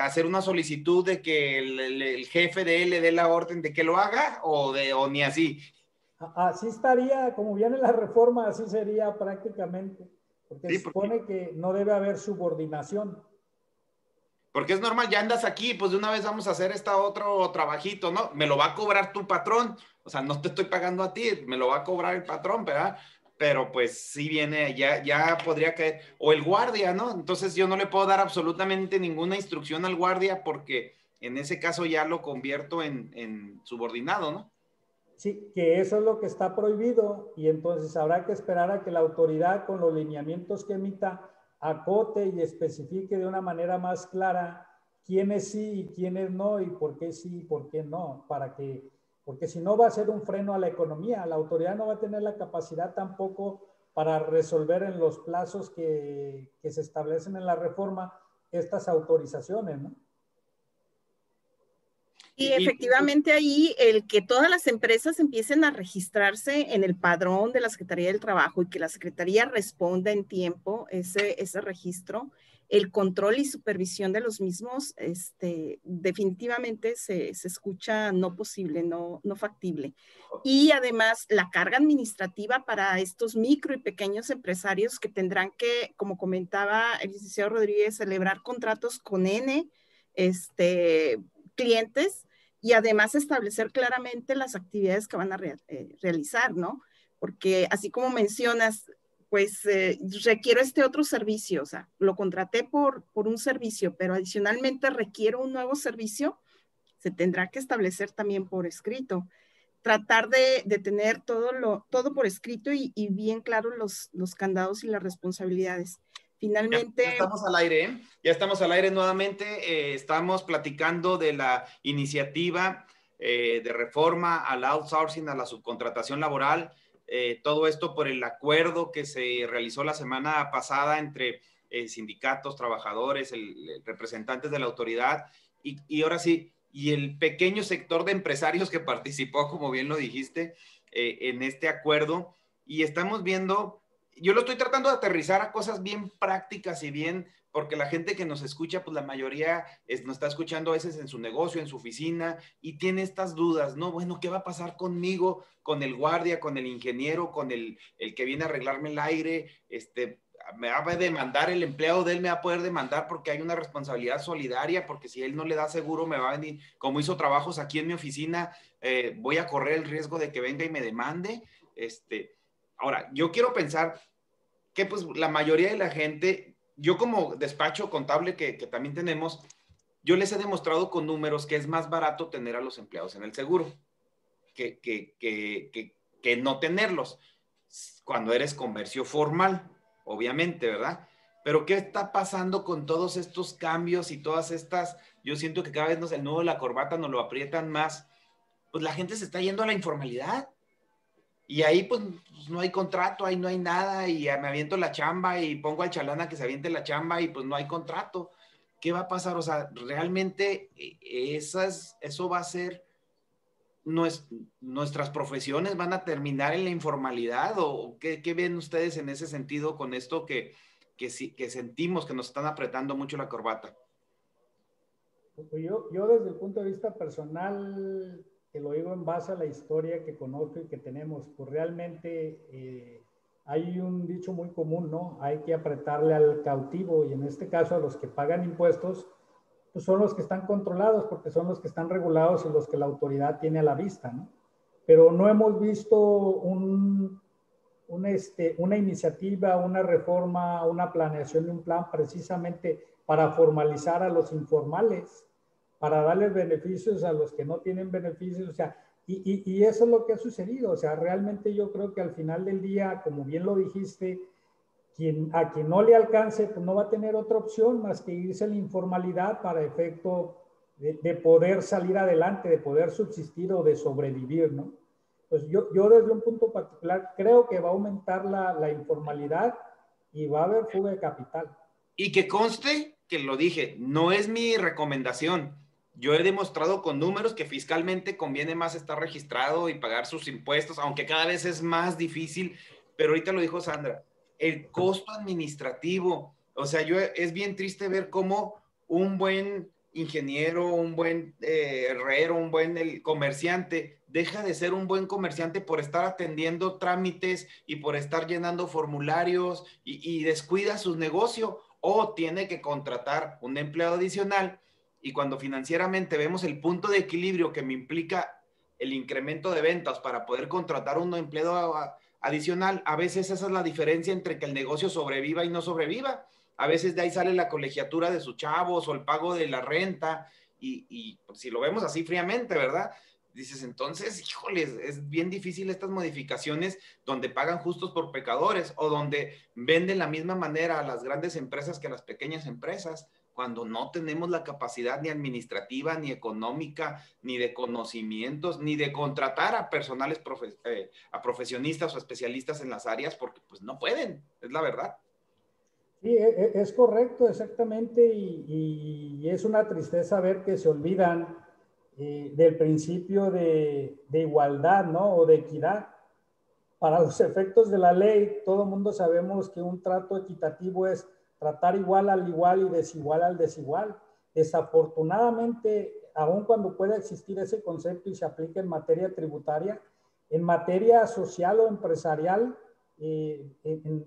hacer una solicitud de que el jefe de él le dé la orden de que lo haga o ni así. Así estaría, como viene la reforma, así sería prácticamente. Porque sí, se supone que no debe haber subordinación. Porque es normal, ya andas aquí, pues de una vez vamos a hacer otro trabajito, ¿no? Me lo va a cobrar tu patrón, o sea, no te estoy pagando a ti, me lo va a cobrar el patrón, ¿verdad? Pero pues sí viene, ya podría caer, o el guardia, ¿no? Entonces yo no le puedo dar absolutamente ninguna instrucción al guardia porque en ese caso ya lo convierto en subordinado, ¿no? Sí, que eso es lo que está prohibido y entonces habrá que esperar a que la autoridad con los lineamientos que emita acote y especifique de una manera más clara quiénes sí y quiénes no y por qué sí y por qué no, porque si no va a ser un freno a la economía. La autoridad no va a tener la capacidad tampoco para resolver en los plazos que se establecen en la reforma estas autorizaciones, ¿no? Y efectivamente ahí el que todas las empresas empiecen a registrarse en el padrón de la Secretaría del Trabajo y que la Secretaría responda en tiempo ese registro, el control y supervisión de los mismos, definitivamente se escucha no posible, no factible. Y además la carga administrativa para estos micro y pequeños empresarios que tendrán que, como comentaba el licenciado Rodríguez, celebrar contratos con N clientes. Y además establecer claramente las actividades que van a realizar, ¿no? Porque así como mencionas, pues requiero otro servicio, o sea, lo contraté por un servicio, pero adicionalmente requiero un nuevo servicio, se tendrá que establecer también por escrito. Tratar de tener todo por escrito y bien claro los candados y las responsabilidades. Finalmente. Ya estamos al aire, ¿eh? Ya estamos al aire nuevamente. Estamos platicando de la iniciativa de reforma al outsourcing, a la subcontratación laboral. Todo esto por el acuerdo que se realizó la semana pasada entre sindicatos, trabajadores, representantes de la autoridad y ahora sí, y el pequeño sector de empresarios que participó, como bien lo dijiste, en este acuerdo. Y estamos viendo. Yo lo estoy tratando de aterrizar a cosas bien prácticas y bien, porque la gente que nos escucha, pues la mayoría nos está escuchando a veces en su negocio, en su oficina, y tiene estas dudas, ¿no? Bueno, ¿qué va a pasar conmigo, con el guardia, con el ingeniero, con el que viene a arreglarme el aire? Me va a demandar el empleado de él, me va a poder demandar porque hay una responsabilidad solidaria, porque si él no le da seguro, me va a venir, como hizo trabajos aquí en mi oficina, voy a correr el riesgo de que venga y me demande, Ahora, yo quiero pensar que pues la mayoría de la gente, yo como despacho contable que también tenemos, yo les he demostrado con números que es más barato tener a los empleados en el seguro que no tenerlos cuando eres comercio formal, obviamente, ¿verdad? Pero ¿qué está pasando con todos estos cambios y todas estas? Yo siento que cada vez el nudo de la corbata nos lo aprietan más. Pues la gente se está yendo a la informalidad. Y ahí pues no hay contrato, ahí no hay nada y me aviento la chamba y pongo al chalán a que se aviente la chamba y pues no hay contrato. ¿Qué va a pasar? O sea, realmente eso va a ser, nuestras profesiones van a terminar en la informalidad o qué ven ustedes en ese sentido con esto que sentimos que nos están apretando mucho la corbata? Yo desde el punto de vista personal, que lo digo en base a la historia que conozco y que tenemos, pues realmente hay un dicho muy común, ¿no? Hay que apretarle al cautivo y en este caso a los que pagan impuestos, pues son los que están controlados porque son los que están regulados y los que la autoridad tiene a la vista, ¿no? Pero no hemos visto una iniciativa, una reforma, una planeación de un plan precisamente para formalizar a los informales, para darles beneficios a los que no tienen beneficios, o sea, y eso es lo que ha sucedido. O sea, realmente yo creo que al final del día, como bien lo dijiste, a quien no le alcance, pues no va a tener otra opción más que irse a la informalidad para efecto de poder salir adelante, de poder subsistir o de sobrevivir, ¿no? Pues yo desde un punto particular creo que va a aumentar la informalidad y va a haber fuga de capital. Y que conste que lo dije, no es mi recomendación. Yo he demostrado con números que fiscalmente conviene más estar registrado y pagar sus impuestos, aunque cada vez es más difícil, pero ahorita lo dijo Sandra, el costo administrativo. O sea, es bien triste ver cómo un buen ingeniero, un buen herrero, un buen comerciante, deja de ser un buen comerciante por estar atendiendo trámites y por estar llenando formularios y descuida su negocio, o tiene que contratar un empleado adicional. Y cuando financieramente vemos el punto de equilibrio que me implica el incremento de ventas para poder contratar un empleado adicional, a veces esa es la diferencia entre que el negocio sobreviva y no sobreviva. A veces de ahí sale la colegiatura de sus chavos o el pago de la renta. Y pues, si lo vemos así fríamente, ¿verdad? Dices, entonces, híjoles, es bien difícil estas modificaciones donde pagan justos por pecadores o donde venden la misma manera a las grandes empresas que a las pequeñas empresas, cuando no tenemos la capacidad ni administrativa, ni económica, ni de conocimientos, ni de contratar a personales, a profesionistas o especialistas en las áreas, porque pues no pueden, es la verdad. Sí, es correcto, exactamente, y es una tristeza ver que se olvidan del principio de igualdad, ¿no? O de equidad. Para los efectos de la ley, todo el mundo sabemos que un trato equitativo es tratar igual al igual y desigual al desigual. Desafortunadamente, aun cuando pueda existir ese concepto y se aplique en materia tributaria, en materia social o empresarial, en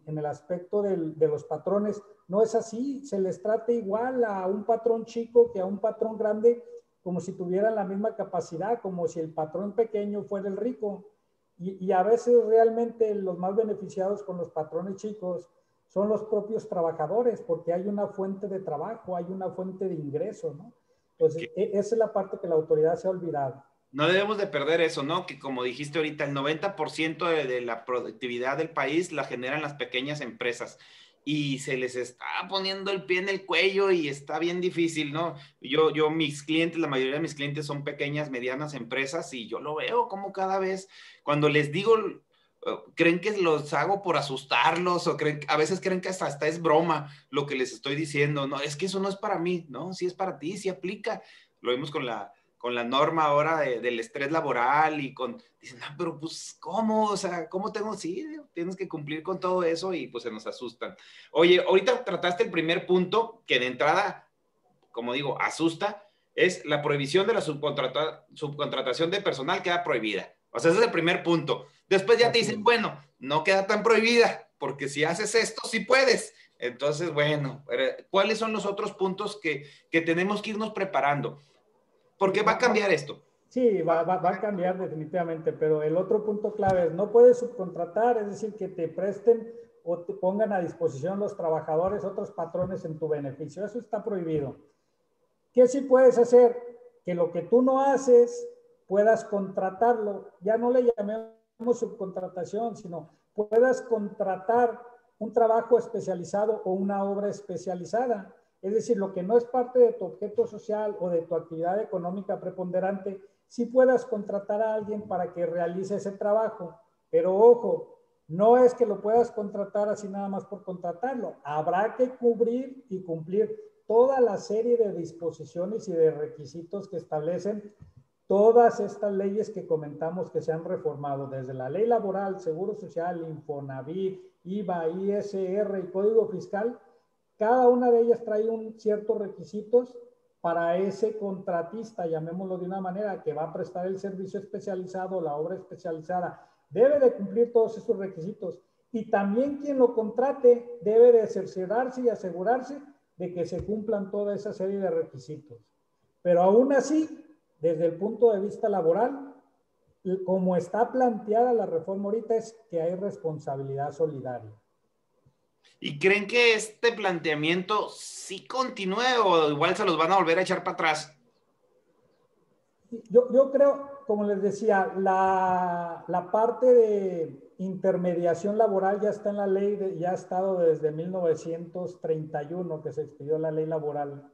el aspecto de los patrones, no es así. Se les trata igual a un patrón chico que a un patrón grande, como si tuvieran la misma capacidad, como si el patrón pequeño fuera el rico. Y a veces realmente los más beneficiados con los patrones chicos son los propios trabajadores, porque hay una fuente de trabajo, hay una fuente de ingreso, ¿no? Entonces, esa es la parte que la autoridad se ha olvidado. No debemos de perder eso, ¿no? Que como dijiste ahorita, el 90% de la productividad del país la generan las pequeñas empresas y se les está poniendo el pie en el cuello y está bien difícil, ¿no? Yo mis clientes, la mayoría de mis clientes son pequeñas, medianas empresas y yo lo veo como cada vez, cuando les digo, creen que los hago por asustarlos o creen, a veces creen que hasta es broma lo que les estoy diciendo, no, es que eso no es para mí, ¿no? Sí es para ti, sí aplica. Lo vimos con la norma ahora del estrés laboral y dicen, ah, pero pues, ¿cómo? O sea, ¿cómo tengo? Sí, tienes que cumplir con todo eso y pues se nos asustan. Oye, ahorita trataste el primer punto que de entrada, como digo, asusta, es la prohibición de la subcontratación de personal queda prohibida. O sea, ese es el primer punto. Después ya te dicen, bueno, no queda tan prohibida, porque si haces esto, sí puedes. Entonces, bueno, ¿cuáles son los otros puntos que tenemos que irnos preparando? Porque va a cambiar esto. Sí, va a cambiar definitivamente, pero el otro punto clave es no puedes subcontratar, es decir, que te presten o te pongan a disposición los trabajadores, otros patrones en tu beneficio. Eso está prohibido. ¿Qué sí puedes hacer? Que lo que tú no haces puedas contratarlo. Ya no le llamemos subcontratación, sino puedas contratar un trabajo especializado o una obra especializada. Es decir, lo que no es parte de tu objeto social o de tu actividad económica preponderante, sí puedas contratar a alguien para que realice ese trabajo. Pero ojo, no es que lo puedas contratar así nada más por contratarlo. Habrá que cubrir y cumplir toda la serie de disposiciones y de requisitos que establecen todas estas leyes que comentamos que se han reformado, desde la ley laboral, Seguro Social, Infonavit, IVA, ISR y Código Fiscal. Cada una de ellas trae ciertos requisitos para ese contratista, llamémoslo de una manera, que va a prestar el servicio especializado, la obra especializada. Debe de cumplir todos esos requisitos. Y también quien lo contrate debe de cerciorarse y asegurarse de que se cumplan toda esa serie de requisitos. Pero aún así, desde el punto de vista laboral, como está planteada la reforma ahorita, es que hay responsabilidad solidaria. ¿Y creen que este planteamiento sí continúe o igual se los van a volver a echar para atrás? Yo creo, como les decía, la parte de intermediación laboral ya está en la ley, ya ha estado desde 1931 que se expidió la ley laboral.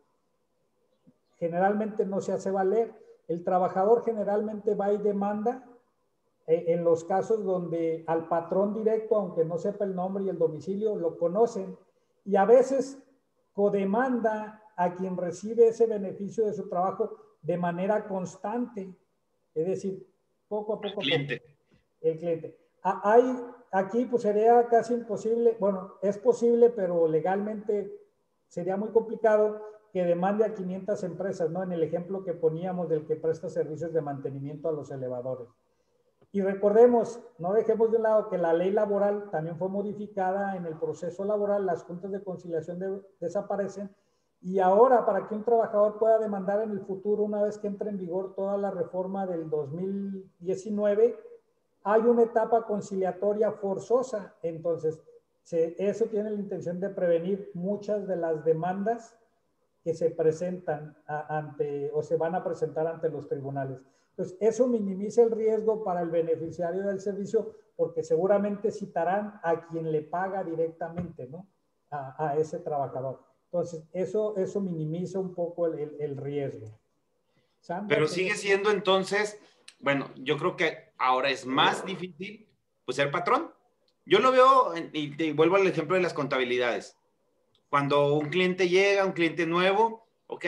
Generalmente no se hace valer. El trabajador generalmente va y demanda en los casos donde al patrón directo, aunque no sepa el nombre y el domicilio, lo conocen, y a veces codemanda a quien recibe ese beneficio de su trabajo de manera constante, es decir, poco a poco. El cliente. Aquí pues sería casi imposible, bueno, es posible, pero legalmente sería muy complicado que demande a 500 empresas, ¿no? En el ejemplo que poníamos del que presta servicios de mantenimiento a los elevadores. Y recordemos, no dejemos de lado que la ley laboral también fue modificada en el proceso laboral, las juntas de conciliación desaparecen, y ahora para que un trabajador pueda demandar en el futuro, una vez que entre en vigor toda la reforma del 2019, hay una etapa conciliatoria forzosa. Entonces, eso tiene la intención de prevenir muchas de las demandas que se presentan se van a presentar ante los tribunales. Entonces, eso minimiza el riesgo para el beneficiario del servicio, porque seguramente citarán a quien le paga directamente, ¿no? a ese trabajador. Entonces, eso minimiza un poco el riesgo. Sandra, pero sigue siendo entonces, bueno, yo creo que ahora es más difícil pues, ser patrón. Yo lo veo, y vuelvo al ejemplo de las contabilidades. Cuando un cliente llega, un cliente nuevo, ok,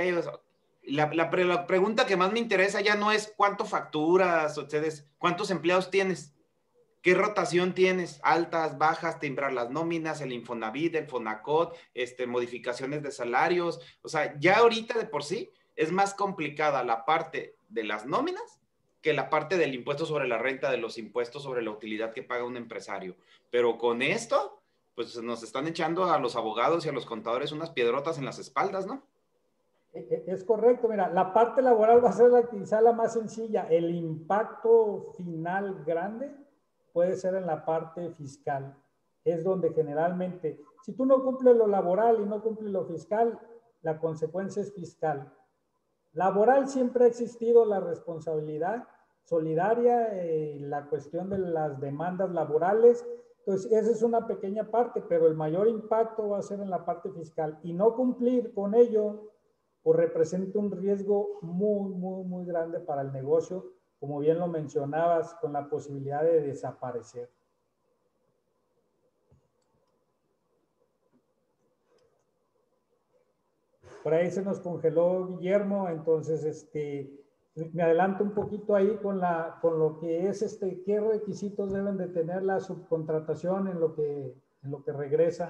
la pregunta que más me interesa ya no es cuánto facturas, ustedes, cuántos empleados tienes, qué rotación tienes, altas, bajas, timbrar las nóminas, el Infonavit, el Fonacot, modificaciones de salarios. O sea, ya ahorita de por sí es más complicada la parte de las nóminas que la parte del impuesto sobre la renta, de los impuestos sobre la utilidad que paga un empresario. Pero con esto, pues nos están echando a los abogados y a los contadores unas piedrotas en las espaldas, ¿no? Es correcto. Mira, la parte laboral va a ser quizá la más sencilla. El impacto final grande puede ser en la parte fiscal. Es donde generalmente, si tú no cumples lo laboral y no cumples lo fiscal, la consecuencia es fiscal. Laboral siempre ha existido la responsabilidad solidaria, la cuestión de las demandas laborales. Entonces, esa es una pequeña parte, pero el mayor impacto va a ser en la parte fiscal. Y no cumplir con ello, pues representa un riesgo muy, muy, muy grande para el negocio, como bien lo mencionabas, con la posibilidad de desaparecer. Por ahí se nos congeló Guillermo, entonces me adelanto un poquito ahí con lo que es qué requisitos deben de tener la subcontratación en lo que regresa.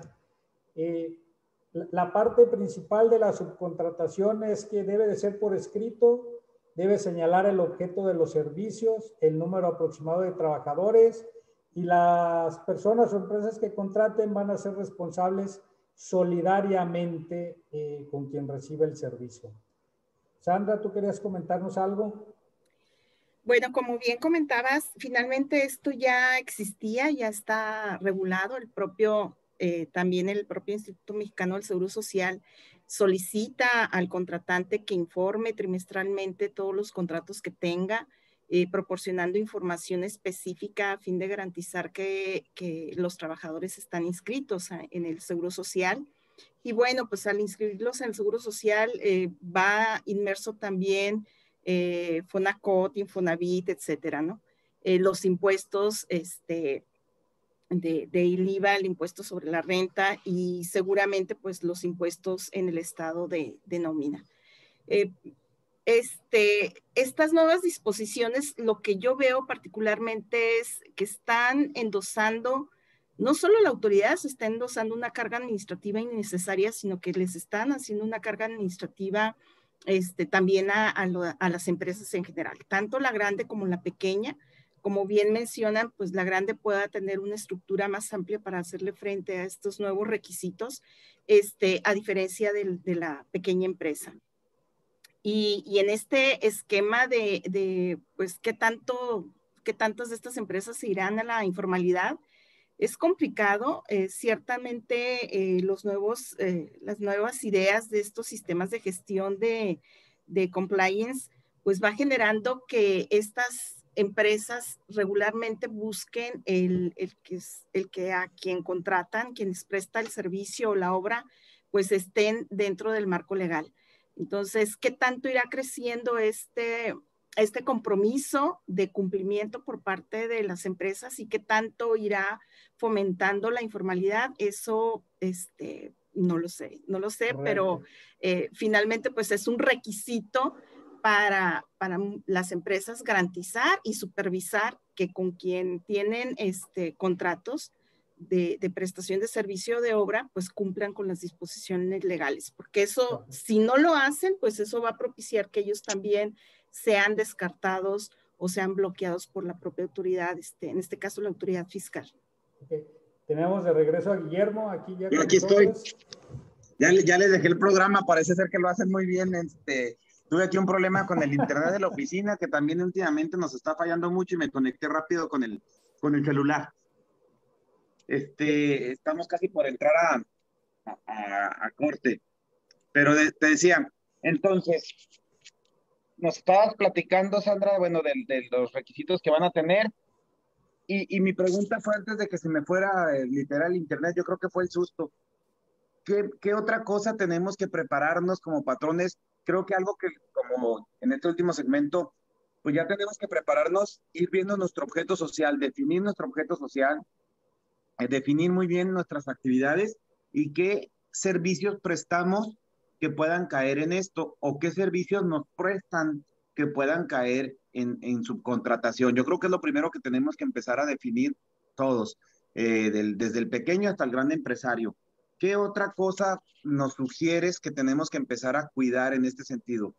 La parte principal de la subcontratación es que debe de ser por escrito, debe señalar el objeto de los servicios, el número aproximado de trabajadores, y las personas o empresas que contraten van a ser responsables solidariamente con quien recibe el servicio. Sandra, ¿tú querías comentarnos algo? Bueno, como bien comentabas, finalmente esto ya existía, ya está regulado. También el propio Instituto Mexicano del Seguro Social solicita al contratante que informe trimestralmente todos los contratos que tenga, proporcionando información específica a fin de garantizar que los trabajadores están inscritos en el Seguro Social. Y bueno, pues al inscribirlos en el Seguro Social va inmerso también Fonacot, Infonavit, etcétera, ¿no? Los impuestos del IVA, el impuesto sobre la renta y seguramente pues los impuestos en el estado de nómina. Estas nuevas disposiciones, lo que yo veo particularmente es que están endosando, no solo la autoridad se está endosando una carga administrativa innecesaria, sino que les están haciendo una carga administrativa también a las empresas en general, tanto la grande como la pequeña. Como bien mencionan, pues la grande pueda tener una estructura más amplia para hacerle frente a estos nuevos requisitos, a diferencia de la pequeña empresa. Y en este esquema de pues, qué tanto qué tantas de estas empresas se irán a la informalidad. Es complicado, ciertamente las nuevas ideas de estos sistemas de gestión de compliance, pues va generando que estas empresas regularmente busquen el que a quien contratan, quienes presta el servicio o la obra, pues estén dentro del marco legal. Entonces, ¿qué tanto irá creciendo este compromiso de cumplimiento por parte de las empresas y qué tanto irá fomentando la informalidad? Eso no lo sé, bueno, pero finalmente pues es un requisito para las empresas garantizar y supervisar que con quien tienen contratos de prestación de servicio de obra, pues cumplan con las disposiciones legales, porque eso, si no lo hacen, pues eso va a propiciar que ellos también sean descartados o sean bloqueados por la propia autoridad, en este caso la autoridad fiscal. Okay. Tenemos de regreso a Guillermo. Aquí estoy. Ya les dejé el programa, parece ser que lo hacen muy bien. Tuve aquí un problema con el internet de la oficina, que también últimamente nos está fallando mucho y me conecté rápido con el celular. Estamos casi por entrar a corte. Pero te decía, entonces, nos estabas platicando, Sandra, bueno, de los requisitos que van a tener. Y mi pregunta fue, antes de que se me fuera literal internet, yo creo que fue el susto. ¿Qué otra cosa tenemos que prepararnos como patrones? Creo que algo que, como en este último segmento, pues ya tenemos que prepararnos, ir viendo nuestro objeto social, definir nuestro objeto social, definir muy bien nuestras actividades y qué servicios prestamos que puedan caer en esto o qué servicios nos prestan que puedan caer en subcontratación. Yo creo que es lo primero que tenemos que empezar a definir todos, desde el pequeño hasta el gran empresario. ¿Qué otra cosa nos sugieres que tenemos que empezar a cuidar en este sentido?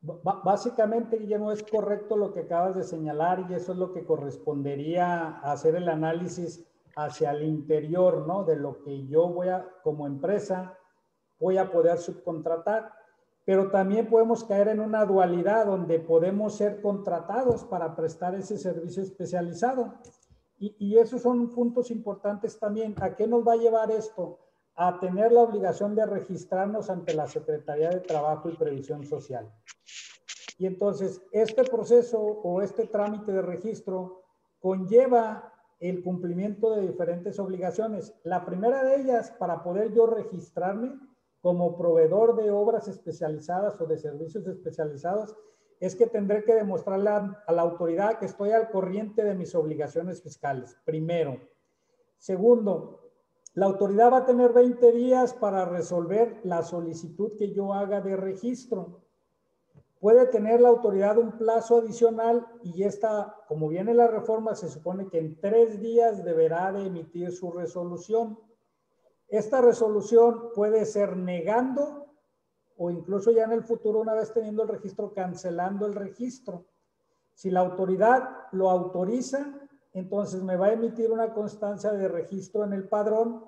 Básicamente, Guillermo, es correcto lo que acabas de señalar y eso es lo que correspondería hacer el análisis hacia el interior, ¿no? De lo que yo como empresa, voy a poder subcontratar. Pero también podemos caer en una dualidad donde podemos ser contratados para prestar ese servicio especializado. Y esos son puntos importantes también. ¿A qué nos va a llevar esto? A tener la obligación de registrarnos ante la Secretaría de Trabajo y Previsión Social. Y entonces, este proceso o este trámite de registro conlleva el cumplimiento de diferentes obligaciones. La primera de ellas, para poder yo registrarme como proveedor de obras especializadas o de servicios especializados, es que tendré que demostrarle a la autoridad que estoy al corriente de mis obligaciones fiscales, primero. Segundo, la autoridad va a tener 20 días para resolver la solicitud que yo haga de registro. Puede tener la autoridad un plazo adicional y como viene la reforma, se supone que en 3 días deberá de emitir su resolución. Esta resolución puede ser negando o incluso ya en el futuro, una vez teniendo el registro, cancelando el registro. Si la autoridad lo autoriza, entonces me va a emitir una constancia de registro en el padrón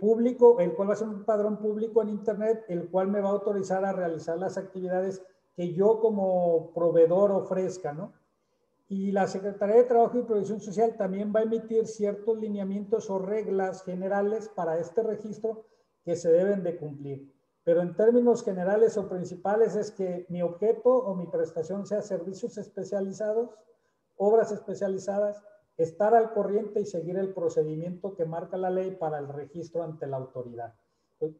público, el cual va a ser un padrón público en internet, el cual me va a autorizar a realizar las actividades que yo como proveedor ofrezca, ¿no? Y la Secretaría de Trabajo y Previsión Social también va a emitir ciertos lineamientos o reglas generales para este registro que se deben de cumplir. Pero en términos generales o principales es que mi objeto o mi prestación sea servicios especializados, obras especializadas, estar al corriente y seguir el procedimiento que marca la ley para el registro ante la autoridad.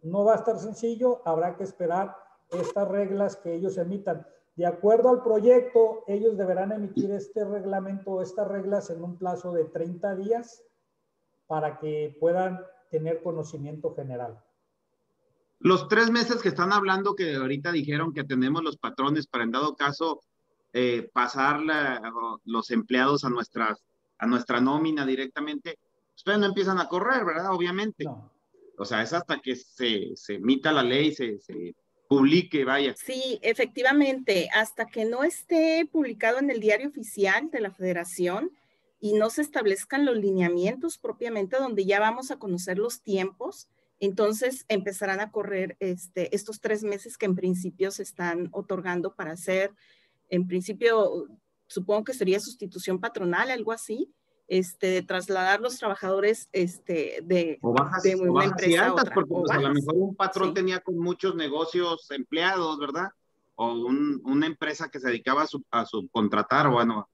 No va a estar sencillo, habrá que esperar estas reglas que ellos emitan. De acuerdo al proyecto, ellos deberán emitir este reglamento o estas reglas en un plazo de 30 días para que puedan tener conocimiento general. Los 3 meses que están hablando, que ahorita dijeron que tenemos los patrones para, en dado caso, pasar los empleados a nuestra nómina directamente, ustedes no empiezan a correr, ¿verdad? Obviamente. No. O sea, es hasta que se emita la ley, se publique, vaya. Sí, efectivamente, hasta que no esté publicado en el diario oficial de la Federación y no se establezcan los lineamientos propiamente, donde ya vamos a conocer los tiempos, entonces empezarán a correr estos 3 meses que en principio se están otorgando para hacer, en principio supongo que sería sustitución patronal, algo así, de trasladar los trabajadores de una empresa a otra. Porque pues, a lo mejor un patrón tenía con muchos negocios empleados, ¿verdad? O una empresa que se dedicaba a subcontratar, bueno,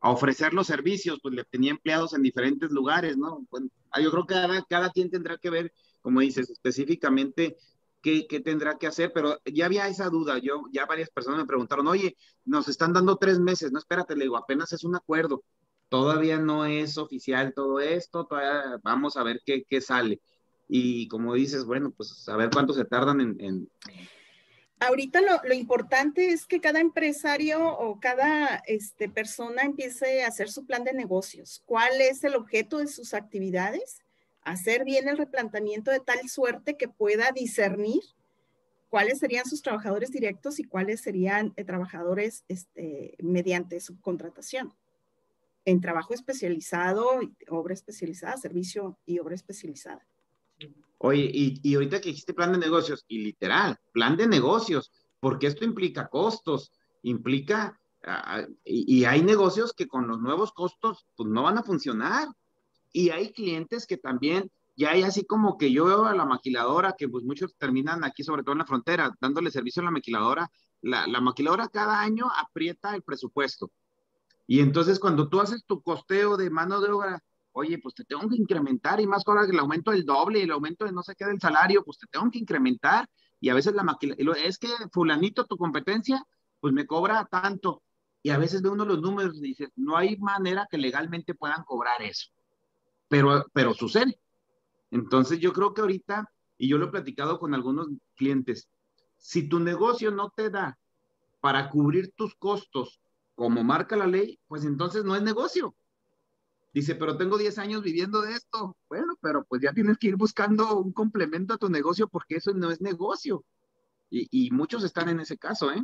a ofrecer los servicios, pues le tenía empleados en diferentes lugares, ¿no? Bueno, yo creo que cada quien tendrá que ver, como dices, específicamente qué tendrá que hacer, pero ya había esa duda. Ya varias personas me preguntaron, oye, nos están dando 3 meses, no, espérate, le digo, apenas es un acuerdo, todavía no es oficial todo esto, todavía vamos a ver qué sale. Y como dices, bueno, pues a ver cuánto se tardan en... Ahorita lo importante es que cada empresario o cada persona empiece a hacer su plan de negocios. ¿Cuál es el objeto de sus actividades? Hacer bien el replanteamiento de tal suerte que pueda discernir cuáles serían sus trabajadores directos y cuáles serían trabajadores mediante subcontratación. En trabajo especializado, obra especializada, servicio y obra especializada. Oye, y ahorita que dijiste plan de negocios, y literal, plan de negocios, porque esto implica costos, implica, y hay negocios que con los nuevos costos, pues no van a funcionar, y hay clientes que también, ya hay así como que yo veo a la maquiladora, que pues muchos terminan aquí, sobre todo en la frontera, dándole servicio a la maquiladora, la maquiladora cada año aprieta el presupuesto, y entonces cuando tú haces tu costeo de mano de obra, oye, pues te tengo que incrementar, y más ahora que el aumento del doble, el aumento de no sé qué del salario, pues te tengo que incrementar, y a veces la maquiladora, es que fulanito, tu competencia, pues me cobra tanto, y a veces ve uno los números y dice, no hay manera que legalmente puedan cobrar eso, pero sucede. Entonces yo creo que ahorita, y yo lo he platicado con algunos clientes, si tu negocio no te da para cubrir tus costos, como marca la ley, pues entonces no es negocio. Dice, pero tengo 10 años viviendo de esto. Bueno, pero pues ya tienes que ir buscando un complemento a tu negocio porque eso no es negocio. Y muchos están en ese caso, ¿eh?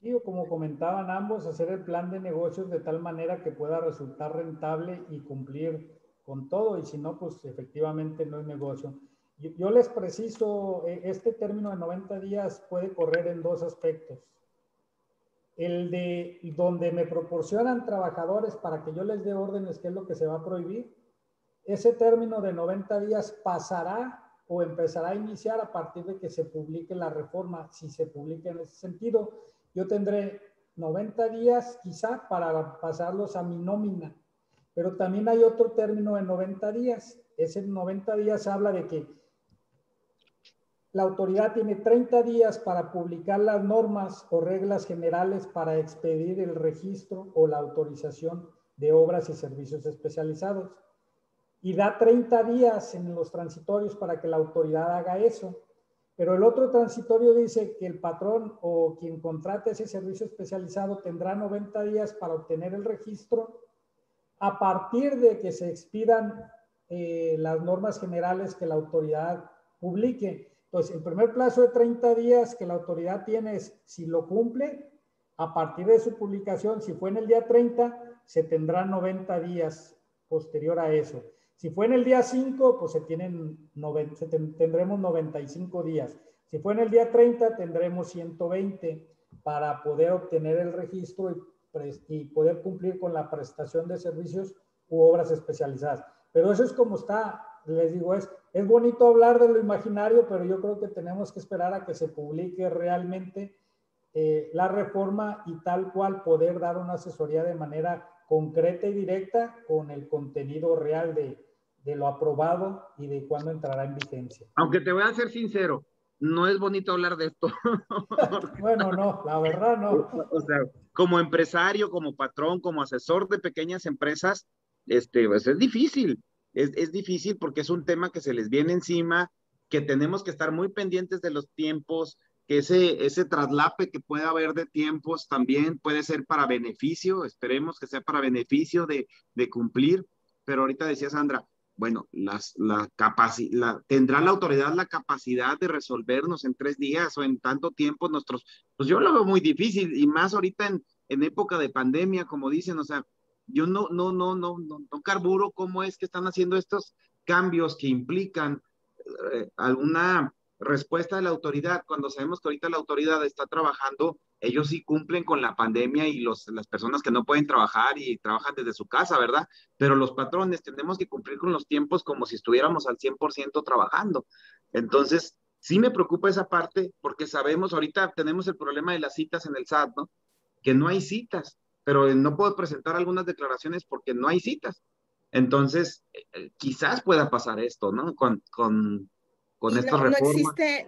Sí, o como comentaban ambos, hacer el plan de negocios de tal manera que pueda resultar rentable y cumplir con todo. Y si no, pues efectivamente no es negocio. Yo les preciso, este término de 90 días puede correr en 2 aspectos. El de donde me proporcionan trabajadores para que yo les dé órdenes, que es lo que se va a prohibir, ese término de 90 días pasará o empezará a iniciar a partir de que se publique la reforma. Si se publica en ese sentido, yo tendré 90 días quizá para pasarlos a mi nómina. Pero también hay otro término de 90 días. Ese 90 días habla de que la autoridad tiene 30 días para publicar las normas o reglas generales para expedir el registro o la autorización de obras y servicios especializados. Y da 30 días en los transitorios para que la autoridad haga eso. Pero el otro transitorio dice que el patrón o quien contrate ese servicio especializado tendrá 90 días para obtener el registro a partir de que se expidan las normas generales que la autoridad publique. Entonces, el primer plazo de 30 días que la autoridad tiene es, si lo cumple, a partir de su publicación, si fue en el día 30, se tendrán 90 días posterior a eso. Si fue en el día 5, pues tendremos 95 días. Si fue en el día 30, tendremos 120 para poder obtener el registro y poder cumplir con la prestación de servicios u obras especializadas. Pero eso es como está. Les digo, es bonito hablar de lo imaginario, pero yo creo que tenemos que esperar a que se publique realmente la reforma y tal cual poder dar una asesoría de manera concreta y directa con el contenido real de lo aprobado y de cuándo entrará en vigencia. Aunque te voy a ser sincero, no es bonito hablar de esto. Bueno, no, la verdad no. O sea, como empresario, como patrón, como asesor de pequeñas empresas, pues es difícil. Es difícil porque es un tema que se les viene encima, que tenemos que estar muy pendientes de los tiempos, que ese traslape que pueda haber de tiempos también puede ser para beneficio, esperemos que sea para beneficio de cumplir, pero ahorita decía Sandra, bueno, ¿tendrá la autoridad la capacidad de resolvernos en 3 días o en tanto tiempo nuestros? Pues yo lo veo muy difícil y más ahorita en época de pandemia, como dicen, o sea, yo no carburo cómo es que están haciendo estos cambios que implican alguna respuesta de la autoridad, cuando sabemos que ahorita la autoridad está trabajando, ellos sí cumplen con la pandemia y las personas que no pueden trabajar y trabajan desde su casa, ¿verdad? Pero los patrones tenemos que cumplir con los tiempos como si estuviéramos al 100% trabajando. Entonces, sí me preocupa esa parte porque sabemos, ahorita tenemos el problema de las citas en el SAT, ¿no? Que no hay citas, pero no puedo presentar algunas declaraciones porque no hay citas. Entonces, quizás pueda pasar esto, ¿no? Con estas reformas.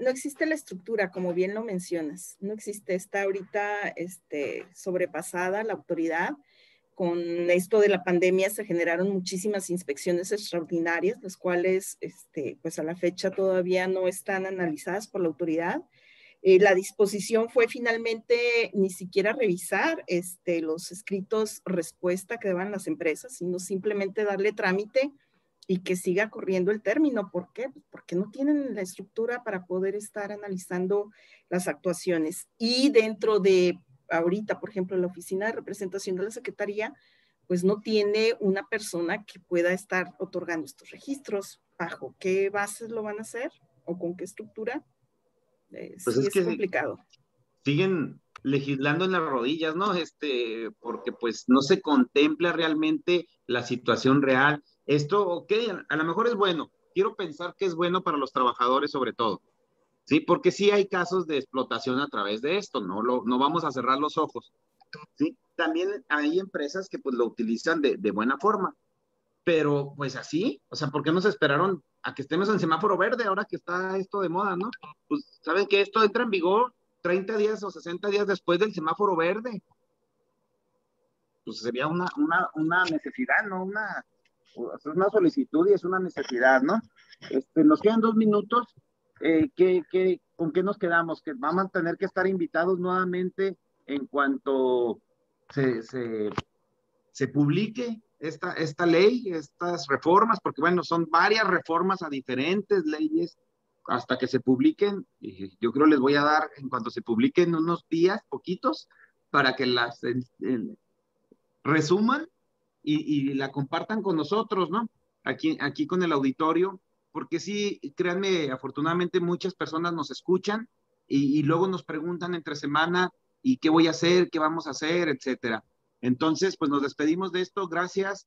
No existe la estructura, como bien lo mencionas. No existe, está ahorita sobrepasada la autoridad. Con esto de la pandemia se generaron muchísimas inspecciones extraordinarias, las cuales pues a la fecha todavía no están analizadas por la autoridad. La disposición fue finalmente ni siquiera revisar los escritos respuesta que daban las empresas, sino simplemente darle trámite y que siga corriendo el término. ¿Por qué? Porque no tienen la estructura para poder estar analizando las actuaciones. Y dentro de ahorita, por ejemplo, la oficina de representación de la Secretaría, pues no tiene una persona que pueda estar otorgando estos registros. ¿Bajo qué bases lo van a hacer? ¿O con qué estructura? Pues sí, es que complicado. Siguen legislando en las rodillas, ¿no? Porque pues no se contempla realmente la situación real. Esto, ok, a lo mejor es bueno. Quiero pensar que es bueno para los trabajadores sobre todo, ¿sí? Porque sí hay casos de explotación a través de esto, no vamos a cerrar los ojos, ¿sí? También hay empresas que pues lo utilizan de buena forma, pero pues así, o sea, ¿por qué nos esperaron a que estemos en semáforo verde ahora que está esto de moda, no? Pues saben que esto entra en vigor 30 días o 60 días después del semáforo verde. Pues sería una necesidad, ¿no? Es una solicitud y es una necesidad, ¿no? Nos quedan 2 minutos. ¿Con qué nos quedamos? Que vamos a tener que estar invitados nuevamente en cuanto se publique esta ley, estas reformas, porque bueno, son varias reformas a diferentes leyes hasta que se publiquen. Y yo creo les voy a dar, en cuanto se publiquen, unos días, poquitos, para que las resuman y la compartan con nosotros, ¿no? Aquí con el auditorio, porque sí, créanme, afortunadamente muchas personas nos escuchan y luego nos preguntan entre semana, ¿y qué voy a hacer? ¿Qué vamos a hacer? Etcétera. Entonces, pues nos despedimos de esto. Gracias,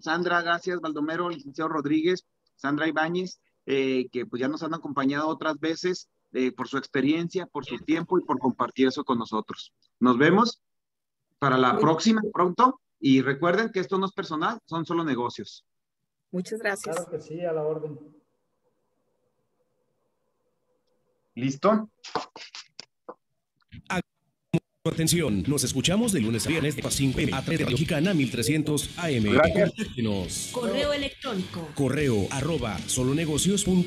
Sandra, gracias, Baldomero, licenciado Rodríguez, Sandra Ibáñez, que pues ya nos han acompañado otras veces por su experiencia, por su tiempo y por compartir eso con nosotros. Nos vemos para la próxima pronto y recuerden que esto no es personal, son solo negocios. Muchas gracias. Claro que sí, a la orden. ¿Listo? Atención, nos escuchamos de lunes a viernes a 5 a 3 de Mexicana 1300 AM. Correo electrónico. Correo @ solonegocios.com.